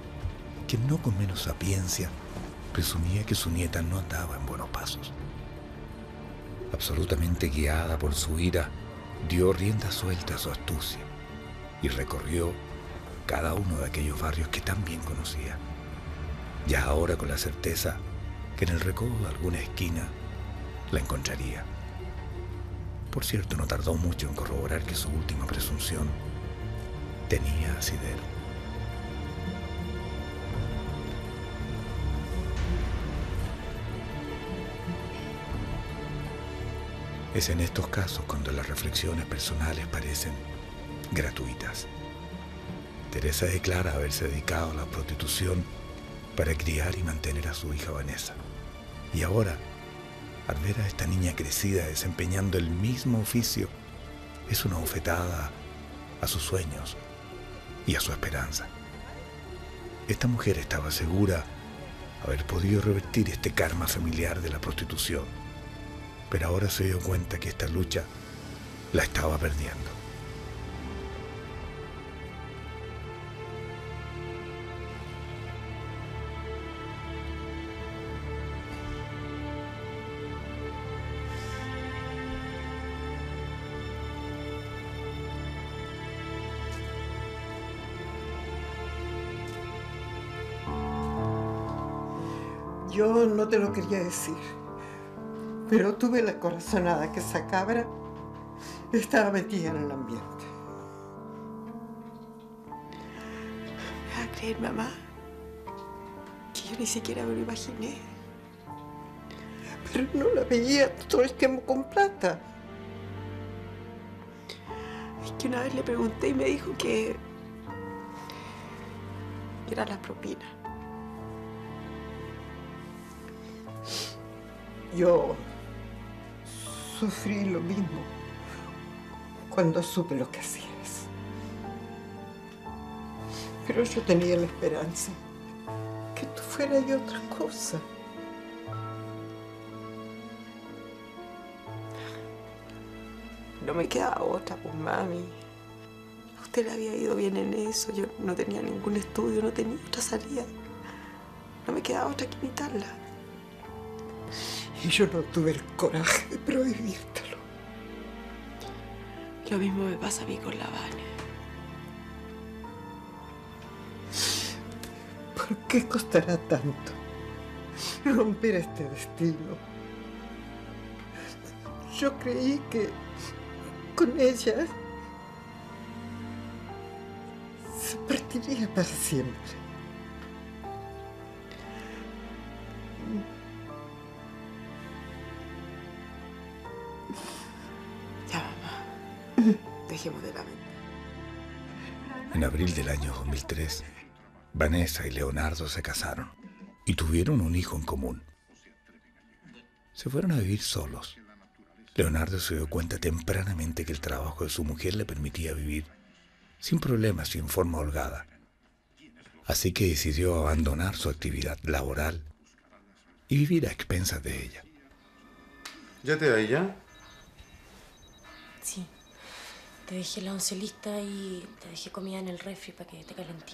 quien no con menos sapiencia presumía que su nieta no andaba en buenos pasos. Absolutamente guiada por su ira, dio rienda suelta a su astucia y recorrió cada uno de aquellos barrios que tan bien conocía. Ya ahora con la certeza que en el recodo de alguna esquina la encontraría. Por cierto, no tardó mucho en corroborar que su última presunción tenía asidero. Es en estos casos cuando las reflexiones personales parecen gratuitas. Teresa declara haberse dedicado a la prostitución para criar y mantener a su hija Vanessa. Y ahora, al ver a esta niña crecida desempeñando el mismo oficio, es una bofetada a sus sueños y a su esperanza. Esta mujer estaba segura haber podido revertir este karma familiar de la prostitución, pero ahora se dio cuenta que esta lucha la estaba perdiendo. Yo no te lo quería decir, pero tuve la corazonada que esa cabra estaba metida en el ambiente. ¿Me vas a creer, mamá? Que yo ni siquiera me lo imaginé. Pero no la veía todo el tiempo con plata. Es que una vez le pregunté y me dijo que... que eran las propinas. Yo sufrí lo mismo cuando supe lo que hacías. Pero yo tenía la esperanza que tú fueras de otra cosa. No me quedaba otra, pues, mami. A usted le había ido bien en eso. Yo no tenía ningún estudio, no tenía otra salida. No me quedaba otra que imitarla. Y yo no tuve el coraje de prohibírtelo. Lo mismo me pasa a mí con la Vane. ¿Por qué costará tanto romper este destino? Yo creí que con ella se partiría para siempre. Ya, mamá. Dejemos de lamentar. En abril del año dos mil tres, Vanessa y Leonardo se casaron y tuvieron un hijo en común. Se fueron a vivir solos. Leonardo se dio cuenta tempranamente que el trabajo de su mujer le permitía vivir sin problemas y en forma holgada. Así que decidió abandonar su actividad laboral y vivir a expensas de ella. ¿Ya te da ella? Sí. Te dejé la once lista y te dejé comida en el refri para que te calentí.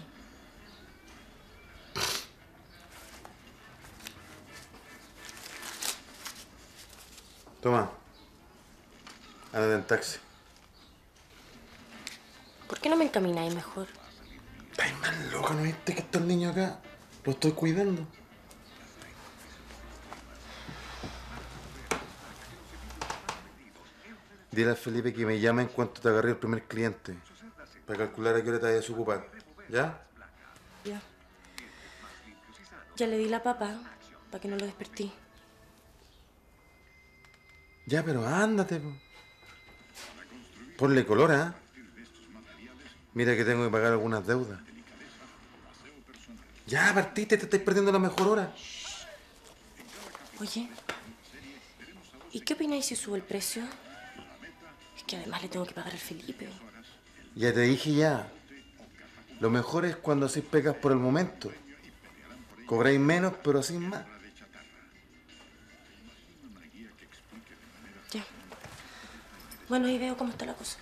Toma. Anda en taxi. ¿Por qué no me encamináis mejor? Estáis más loca, ¿no viste que está el niño acá? Lo estoy cuidando. Dile a Felipe que me llame en cuanto te agarre el primer cliente, para calcular a qué hora te vayas a ocupar. ¿Ya? Ya. Ya le di la papa, para que no lo despertí. Ya, pero ándate, po. Ponle color, ¿eh? Mira que tengo que pagar algunas deudas. Ya, partiste, te estáis perdiendo la mejor hora. Oye, ¿y qué opináis si subo el precio? Es que además le tengo que pagar al Felipe. Ya te dije ya. Lo mejor es cuando hacéis pecas por el momento. Cobráis menos, pero hacéis más. Ya. Bueno, ahí veo cómo está la cosa.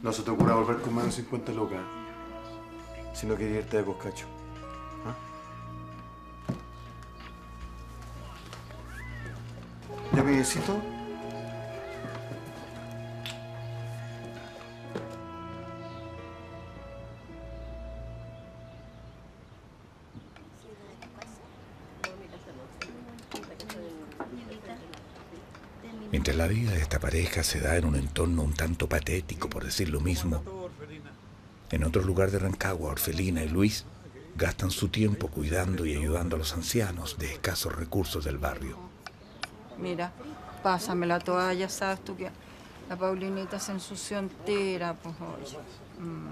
No se te ocurra volver con más de cincuenta lucas, si no quieres irte de coscacho. ¿Ah? ¿Ya, amiguecito? Mientras la vida de esta pareja se da en un entorno un tanto patético, por decir lo mismo, en otro lugar de Rancagua, Orfelina y Luis gastan su tiempo cuidando y ayudando a los ancianos de escasos recursos del barrio. Mira, pásame la toalla, sabes tú que la Paulinita se ensució entera, pues oye. Mm.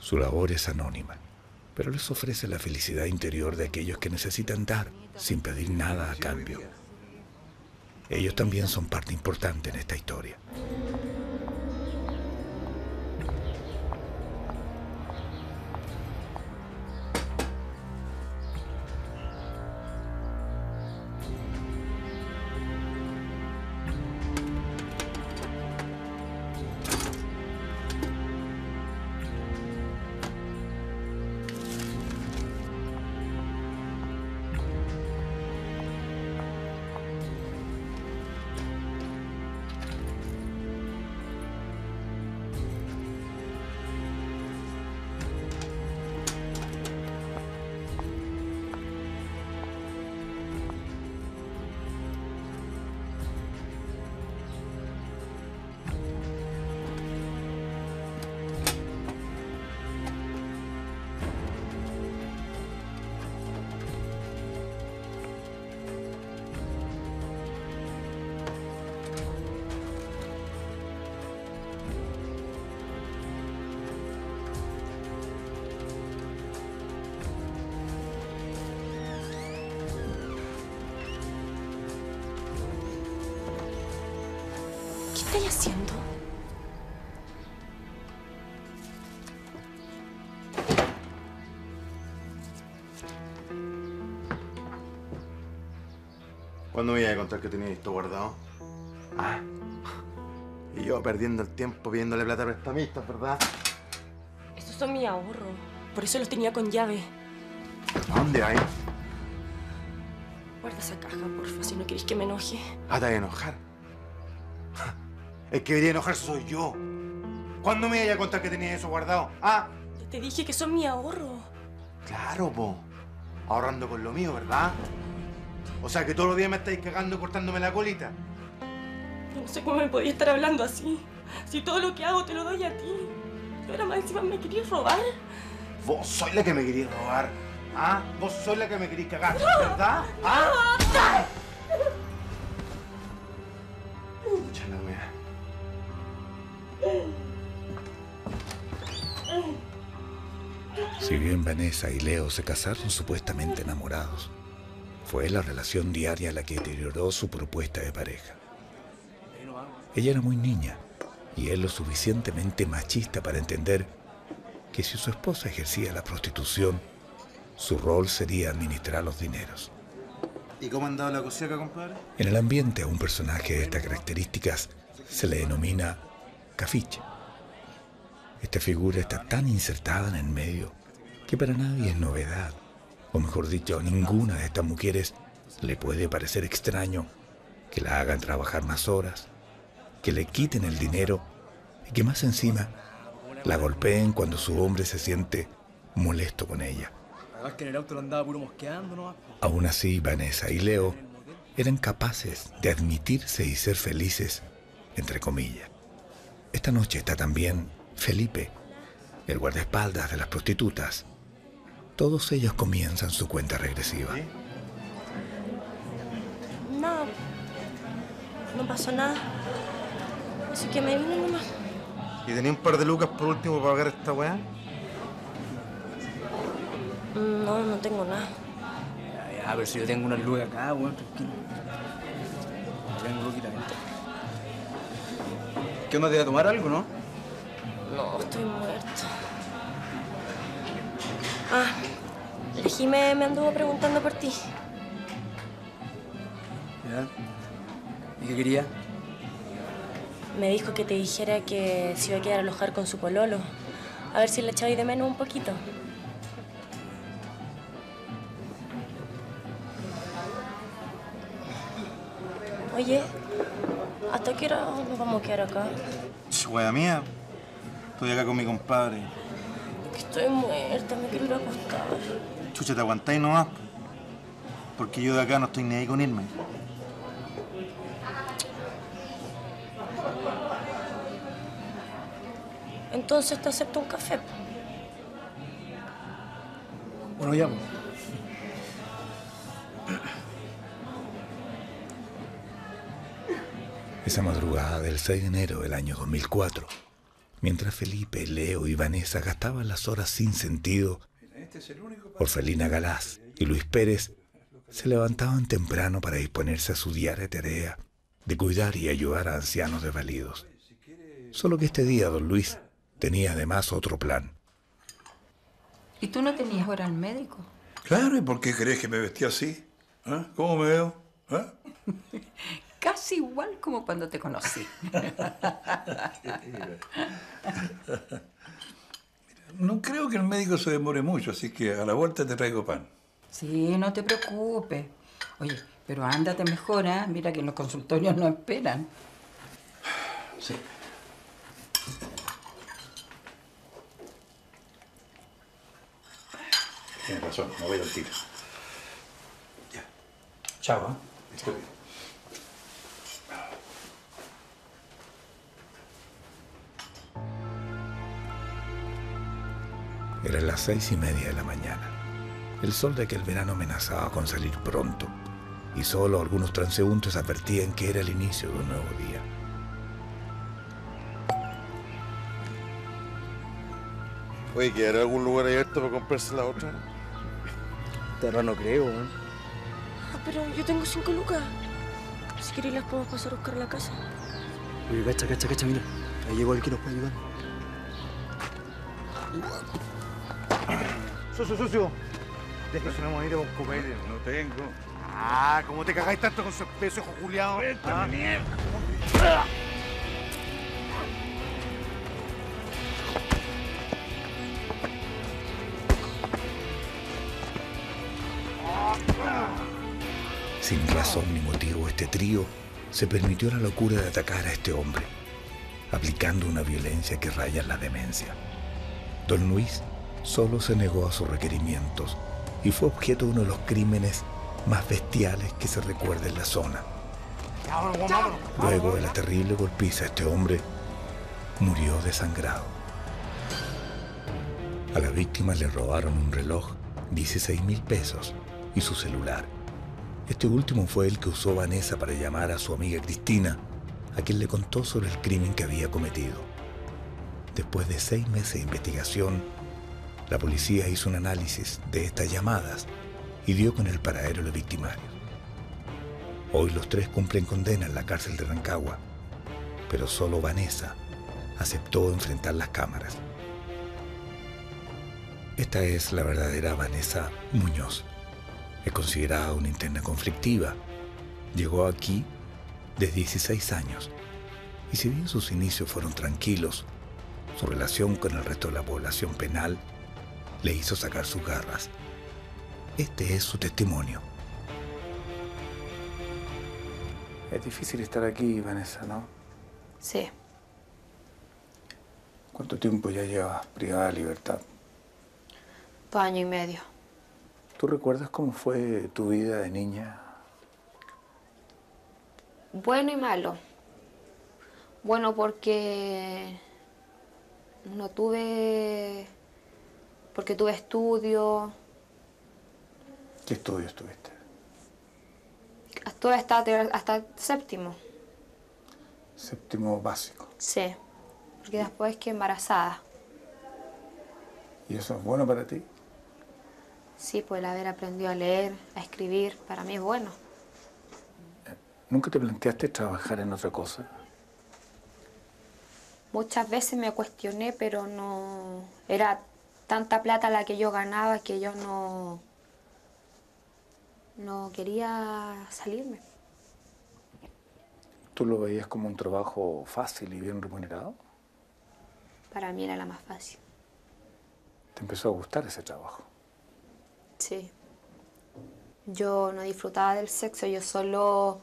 Su labor es anónima, pero les ofrece la felicidad interior de aquellos que necesitan dar sin pedir nada a cambio. Ellos también son parte importante en esta historia. estáis haciendo? ¿Cuándo me ibas a contar que tenías esto guardado? Ah. Y yo perdiendo el tiempo pidiéndole plata a prestamistas, ¿verdad? Esos son mis ahorros. Por eso los tenía con llave. ¿A dónde hay? Guarda esa caja, porfa, si no querés que me enoje. Ah, te voy a enojar. El que debería enojarse soy yo. ¿Cuándo me ibas a contar que tenías eso guardado? Ah. Ya te dije que son mis ahorros. Claro, po. Ahorrando con lo mío, ¿verdad? O sea, que todos los días me estáis cagando cortándome la colita. No sé cómo me podía estar hablando así. Si todo lo que hago te lo doy a ti. Yo ahora más encima me querías robar. Vos sois la que me querías robar. ¿Ah? Vos sois la que me querías cagar, no, ¿verdad? No, ¿ah? No. Escucha la wea. Si bien Vanessa y Leo se casaron supuestamente enamorados, fue la relación diaria la que deterioró su propuesta de pareja. Ella era muy niña y él lo suficientemente machista para entender que si su esposa ejercía la prostitución, su rol sería administrar los dineros. ¿Y cómo han dado la cosecha, compadre? En el ambiente a un personaje de estas características se le denomina cafiche. Esta figura está tan insertada en el medio que para nadie es novedad, o mejor dicho, a ninguna de estas mujeres le puede parecer extraño que la hagan trabajar más horas, que le quiten el dinero y que más encima la golpeen cuando su hombre se siente molesto con ella. Aún así, Vanessa y Leo eran capaces de admitirse y ser felices, entre comillas. Esta noche está también Felipe, el guardaespaldas de las prostitutas. Todos ellos comienzan su cuenta regresiva. No, no pasó nada. Así que me vine nomás. ¿Y tenía un par de lucas por último para pagar esta weá? No, no tengo nada. Ya, ya, pero si yo tengo unas lucas acá, weón, tranquilo. Tengo lucas acá. ¿Qué onda, te iba a tomar algo, no? No, estoy muerto. Ah, el Jimé me anduvo preguntando por ti. ¿Ya? ¿Y qué quería? Me dijo que te dijera que se iba a quedar a alojar con su pololo. A ver si le echabais de menos un poquito. Oye, ¿hasta qué hora nos vamos a quedar acá? Wea mía. Estoy acá con mi compadre. Que estoy muerta, me quiero ir a acostar. Chucha, te aguantáis nomás. Porque yo de acá no estoy ni ahí con Irma. Entonces te acepto un café. Bueno, ya. Esa madrugada del seis de enero del año dos mil cuatro, mientras Felipe, Leo y Vanessa gastaban las horas sin sentido, Orfelina Galaz y Luis Pérez se levantaban temprano para disponerse a su diaria tarea de cuidar y ayudar a ancianos desvalidos. Solo que este día don Luis tenía además otro plan. ¿Y tú no tenías hora al médico? Claro, ¿y por qué crees que me vestí así? ¿Eh? ¿Cómo me veo? ¿Eh? Casi igual como cuando te conocí. No creo que el médico se demore mucho, así que a la vuelta te traigo pan. Sí, no te preocupes. Oye, pero ándate mejor, ¿eh? Mira que los consultorios no esperan. Sí. Tienes razón, me voy al tiro. Ya. Chao, ¿eh? Estoy bien. Eran las seis y media de la mañana. El sol de aquel verano amenazaba con salir pronto y solo algunos transeúntes advertían que era el inicio de un nuevo día. Oye, ¿quedará algún lugar abierto para comprarse la otra? Terra no creo, ¿eh? Ah, pero yo tengo cinco lucas. Si queréis las podemos pasar a buscar a la casa. Oye, cacha, cacha, cacha, mira. Ahí llegó el que nos puede ayudar. Socio, socio. Déjese una moneda con copete. No tengo. Ah, ¿cómo te cagáis tanto con su espeso, hijo culiao? ¡Esta mierda! Sin razón ni motivo, este trío se permitió la locura de atacar a este hombre, aplicando una violencia que raya en la demencia. Don Luis solo se negó a sus requerimientos y fue objeto de uno de los crímenes más bestiales que se recuerda en la zona. Luego de la terrible golpiza, este hombre murió desangrado. A la víctima le robaron un reloj, dieciséis mil pesos y su celular. Este último fue el que usó Vanessa para llamar a su amiga Cristina, a quien le contó sobre el crimen que había cometido. Después de seis meses de investigación, la policía hizo un análisis de estas llamadas y dio con el paradero de los victimarios. Hoy los tres cumplen condena en la cárcel de Rancagua, pero solo Vanessa aceptó enfrentar las cámaras. Esta es la verdadera Vanessa Muñoz. Es considerada una interna conflictiva. Llegó aquí desde dieciséis años y si bien sus inicios fueron tranquilos, su relación con el resto de la población penal le hizo sacar sus garras. Este es su testimonio. Es difícil estar aquí, Vanessa, ¿no? Sí. ¿Cuánto tiempo ya llevas privada de libertad? Dos años y medio. ¿Tú recuerdas cómo fue tu vida de niña? Bueno y malo. Bueno porque no tuve... porque tuve estudio. ¿Qué estudios tuviste? Estuve hasta, hasta séptimo. ¿Séptimo básico? Sí, porque después quedé embarazada. ¿Y eso es bueno para ti? Sí, pues el haber aprendido a leer, a escribir, para mí es bueno. ¿Nunca te planteaste trabajar en otra cosa? Muchas veces me cuestioné, pero no... Era tanta plata la que yo ganaba que yo no... no quería salirme. ¿Tú lo veías como un trabajo fácil y bien remunerado? Para mí era la más fácil. ¿Te empezó a gustar ese trabajo? Sí. Yo no disfrutaba del sexo, yo solo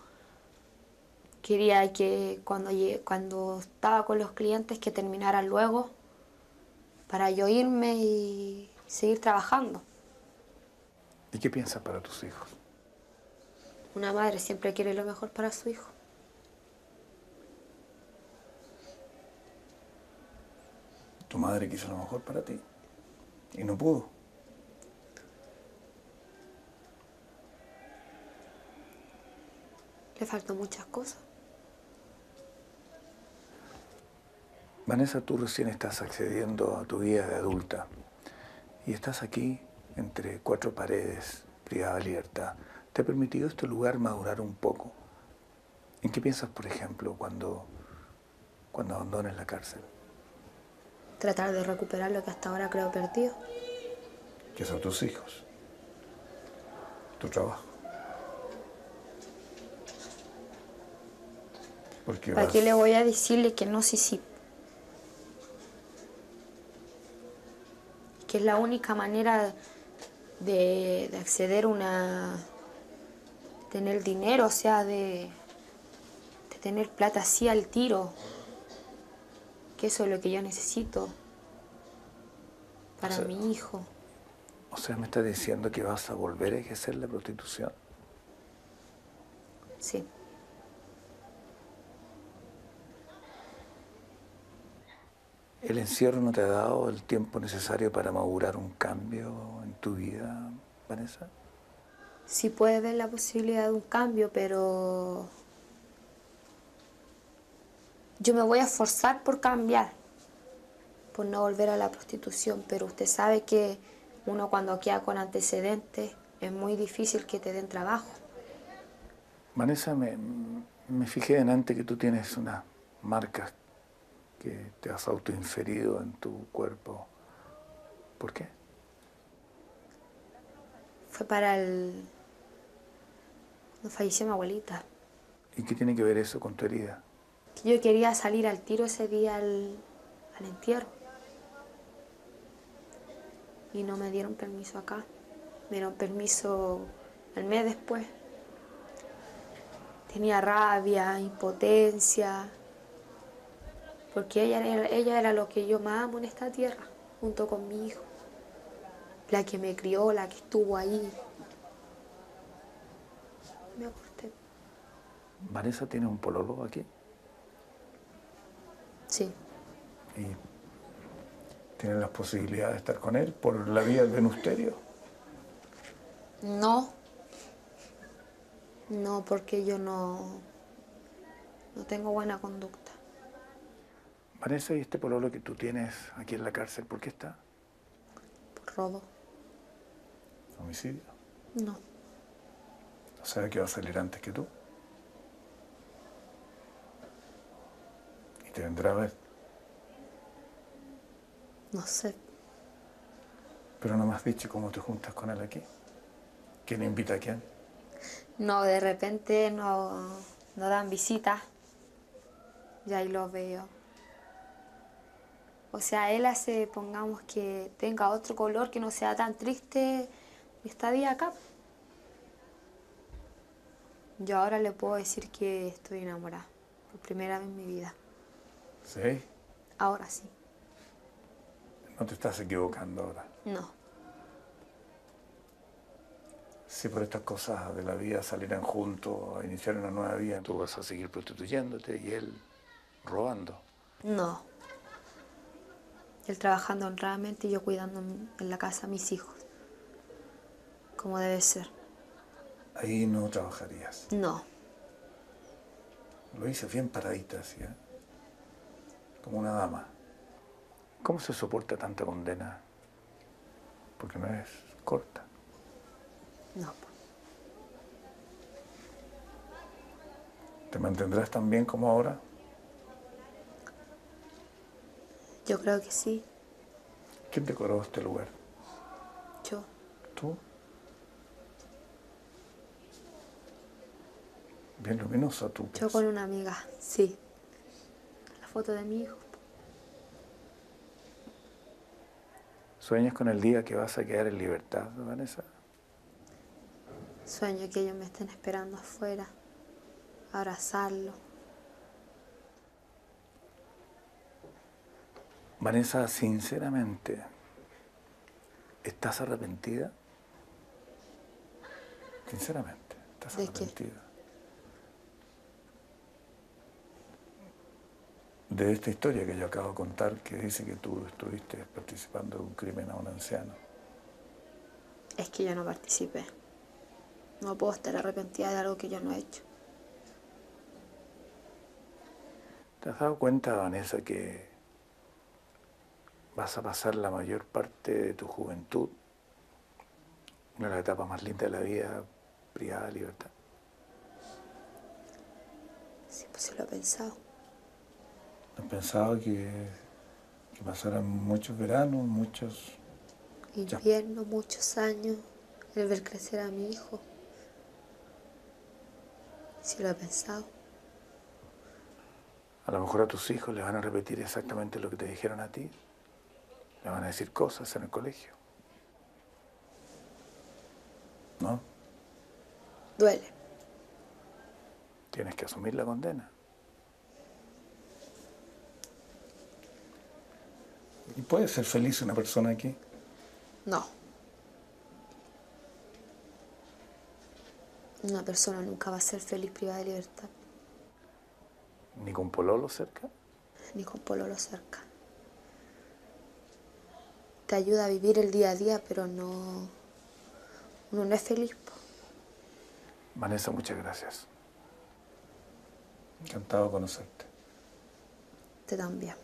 quería que cuando, cuando estaba con los clientes que terminara luego para yo irme y seguir trabajando. ¿Y qué piensas para tus hijos? Una madre siempre quiere lo mejor para su hijo. Tu madre quiso lo mejor para ti y no pudo. Le faltó muchas cosas. Vanessa, tú recién estás accediendo a tu vida de adulta y estás aquí entre cuatro paredes, privada de libertad. ¿Te ha permitido este lugar madurar un poco? ¿En qué piensas, por ejemplo, cuando, cuando abandones la cárcel? Tratar de recuperar lo que hasta ahora creo perdido. Que son tus hijos, tu trabajo. Porque ¿para vas... qué le voy a decirle que no sí sí? Que es la única manera de, de acceder a una... de tener dinero, o sea, de, de tener plata así al tiro. Que eso es lo que yo necesito para o sea, mi hijo. O sea, ¿me estás diciendo que vas a volver a ejercer la prostitución? Sí. ¿El encierro no te ha dado el tiempo necesario para madurar un cambio en tu vida, Vanessa? Sí puede ver la posibilidad de un cambio, pero... yo me voy a esforzar por cambiar, por no volver a la prostitución, pero usted sabe que uno cuando queda con antecedentes es muy difícil que te den trabajo. Vanessa, me, me fijé en antes que tú tienes una, marcas que te has autoinferido en tu cuerpo. ¿Por qué? Fue para el... cuando falleció mi abuelita. ¿Y qué tiene que ver eso con tu herida? Yo quería salir al tiro ese día al, al entierro. Y no me dieron permiso acá. Me dieron permiso el mes después. Tenía rabia, impotencia. Porque ella era, ella era lo que yo más amo en esta tierra, junto con mi hijo. La que me crió, la que estuvo ahí. Me acordé. ¿Vanessa tiene un pololo aquí? Sí. ¿Y tiene las posibilidades de estar con él por la vía del venusterio? No. No, porque yo no, no tengo buena conducta. Vanessa, ¿y este pololo que tú tienes aquí en la cárcel, por qué está? Por robo. ¿Homicidio? No. ¿No sabe que va a salir antes que tú? ¿Y te vendrá a ver? No sé. Pero no me has dicho cómo te juntas con él aquí. ¿Quién invita a quién? No, de repente no, no dan visitas. Y ahí lo veo. O sea, él hace, pongamos, que tenga otro color que no sea tan triste mi estadía acá. Yo ahora le puedo decir que estoy enamorada. Por primera vez en mi vida. ¿Sí? Ahora sí. ¿No te estás equivocando ahora? No. Si por estas cosas de la vida salieran juntos a iniciar una nueva vida, tú vas a seguir prostituyéndote y él robando. No. Él trabajando honradamente y yo cuidando en la casa a mis hijos. Como debe ser. Ahí no trabajarías. No. Lo hices bien paradita, ¿sí? ¿Eh? Como una dama. ¿Cómo se soporta tanta condena? Porque no es corta. No. ¿Te mantendrás tan bien como ahora? Yo creo que sí. ¿Quién decoró este lugar? Yo. ¿Tú? Bien luminosa tú. Yo con una amiga, sí. La foto de mi hijo. ¿Sueñas con el día que vas a quedar en libertad, Vanessa? Sueño que ellos me estén esperando afuera, abrazarlo. Vanessa, sinceramente, ¿estás arrepentida? Sinceramente, ¿estás arrepentida? ¿De qué? De esta historia que yo acabo de contar, que dice que tú estuviste participando de un crimen a un anciano. Es que yo no participé. No puedo estar arrepentida de algo que yo no he hecho. ¿Te has dado cuenta, Vanessa, que vas a pasar la mayor parte de tu juventud, una de las etapas más lindas de la vida, privada de libertad? Sí, pues sí lo he pensado. ¿Has pensado que, que pasaran muchos veranos, muchos... inviernos, muchos años, el ver crecer a mi hijo? Si lo he pensado. A lo mejor a tus hijos les van a repetir exactamente lo que te dijeron a ti. Le van a decir cosas en el colegio. ¿No? Duele. Tienes que asumir la condena. ¿Y puede ser feliz una persona aquí? No. Una persona nunca va a ser feliz privada de libertad. ¿Ni con pololo cerca? Ni con pololo cerca. Te ayuda a vivir el día a día, pero no... uno no es feliz. Po. Vanessa, muchas gracias. Encantado de conocerte. Te también.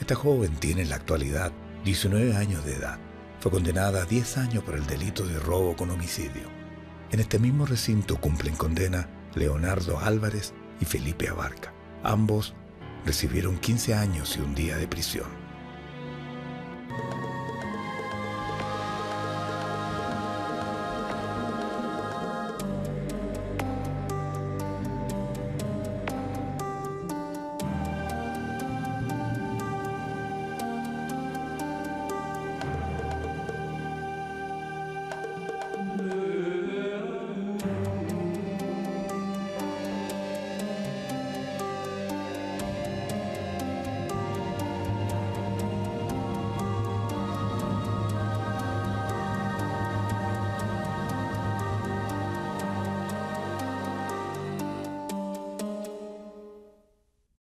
Esta joven tiene en la actualidad diecinueve años de edad. Fue condenada a diez años por el delito de robo con homicidio. En este mismo recinto cumplen condena Leonardo Álvarez y Felipe Abarca. Ambos recibieron quince años y un día de prisión.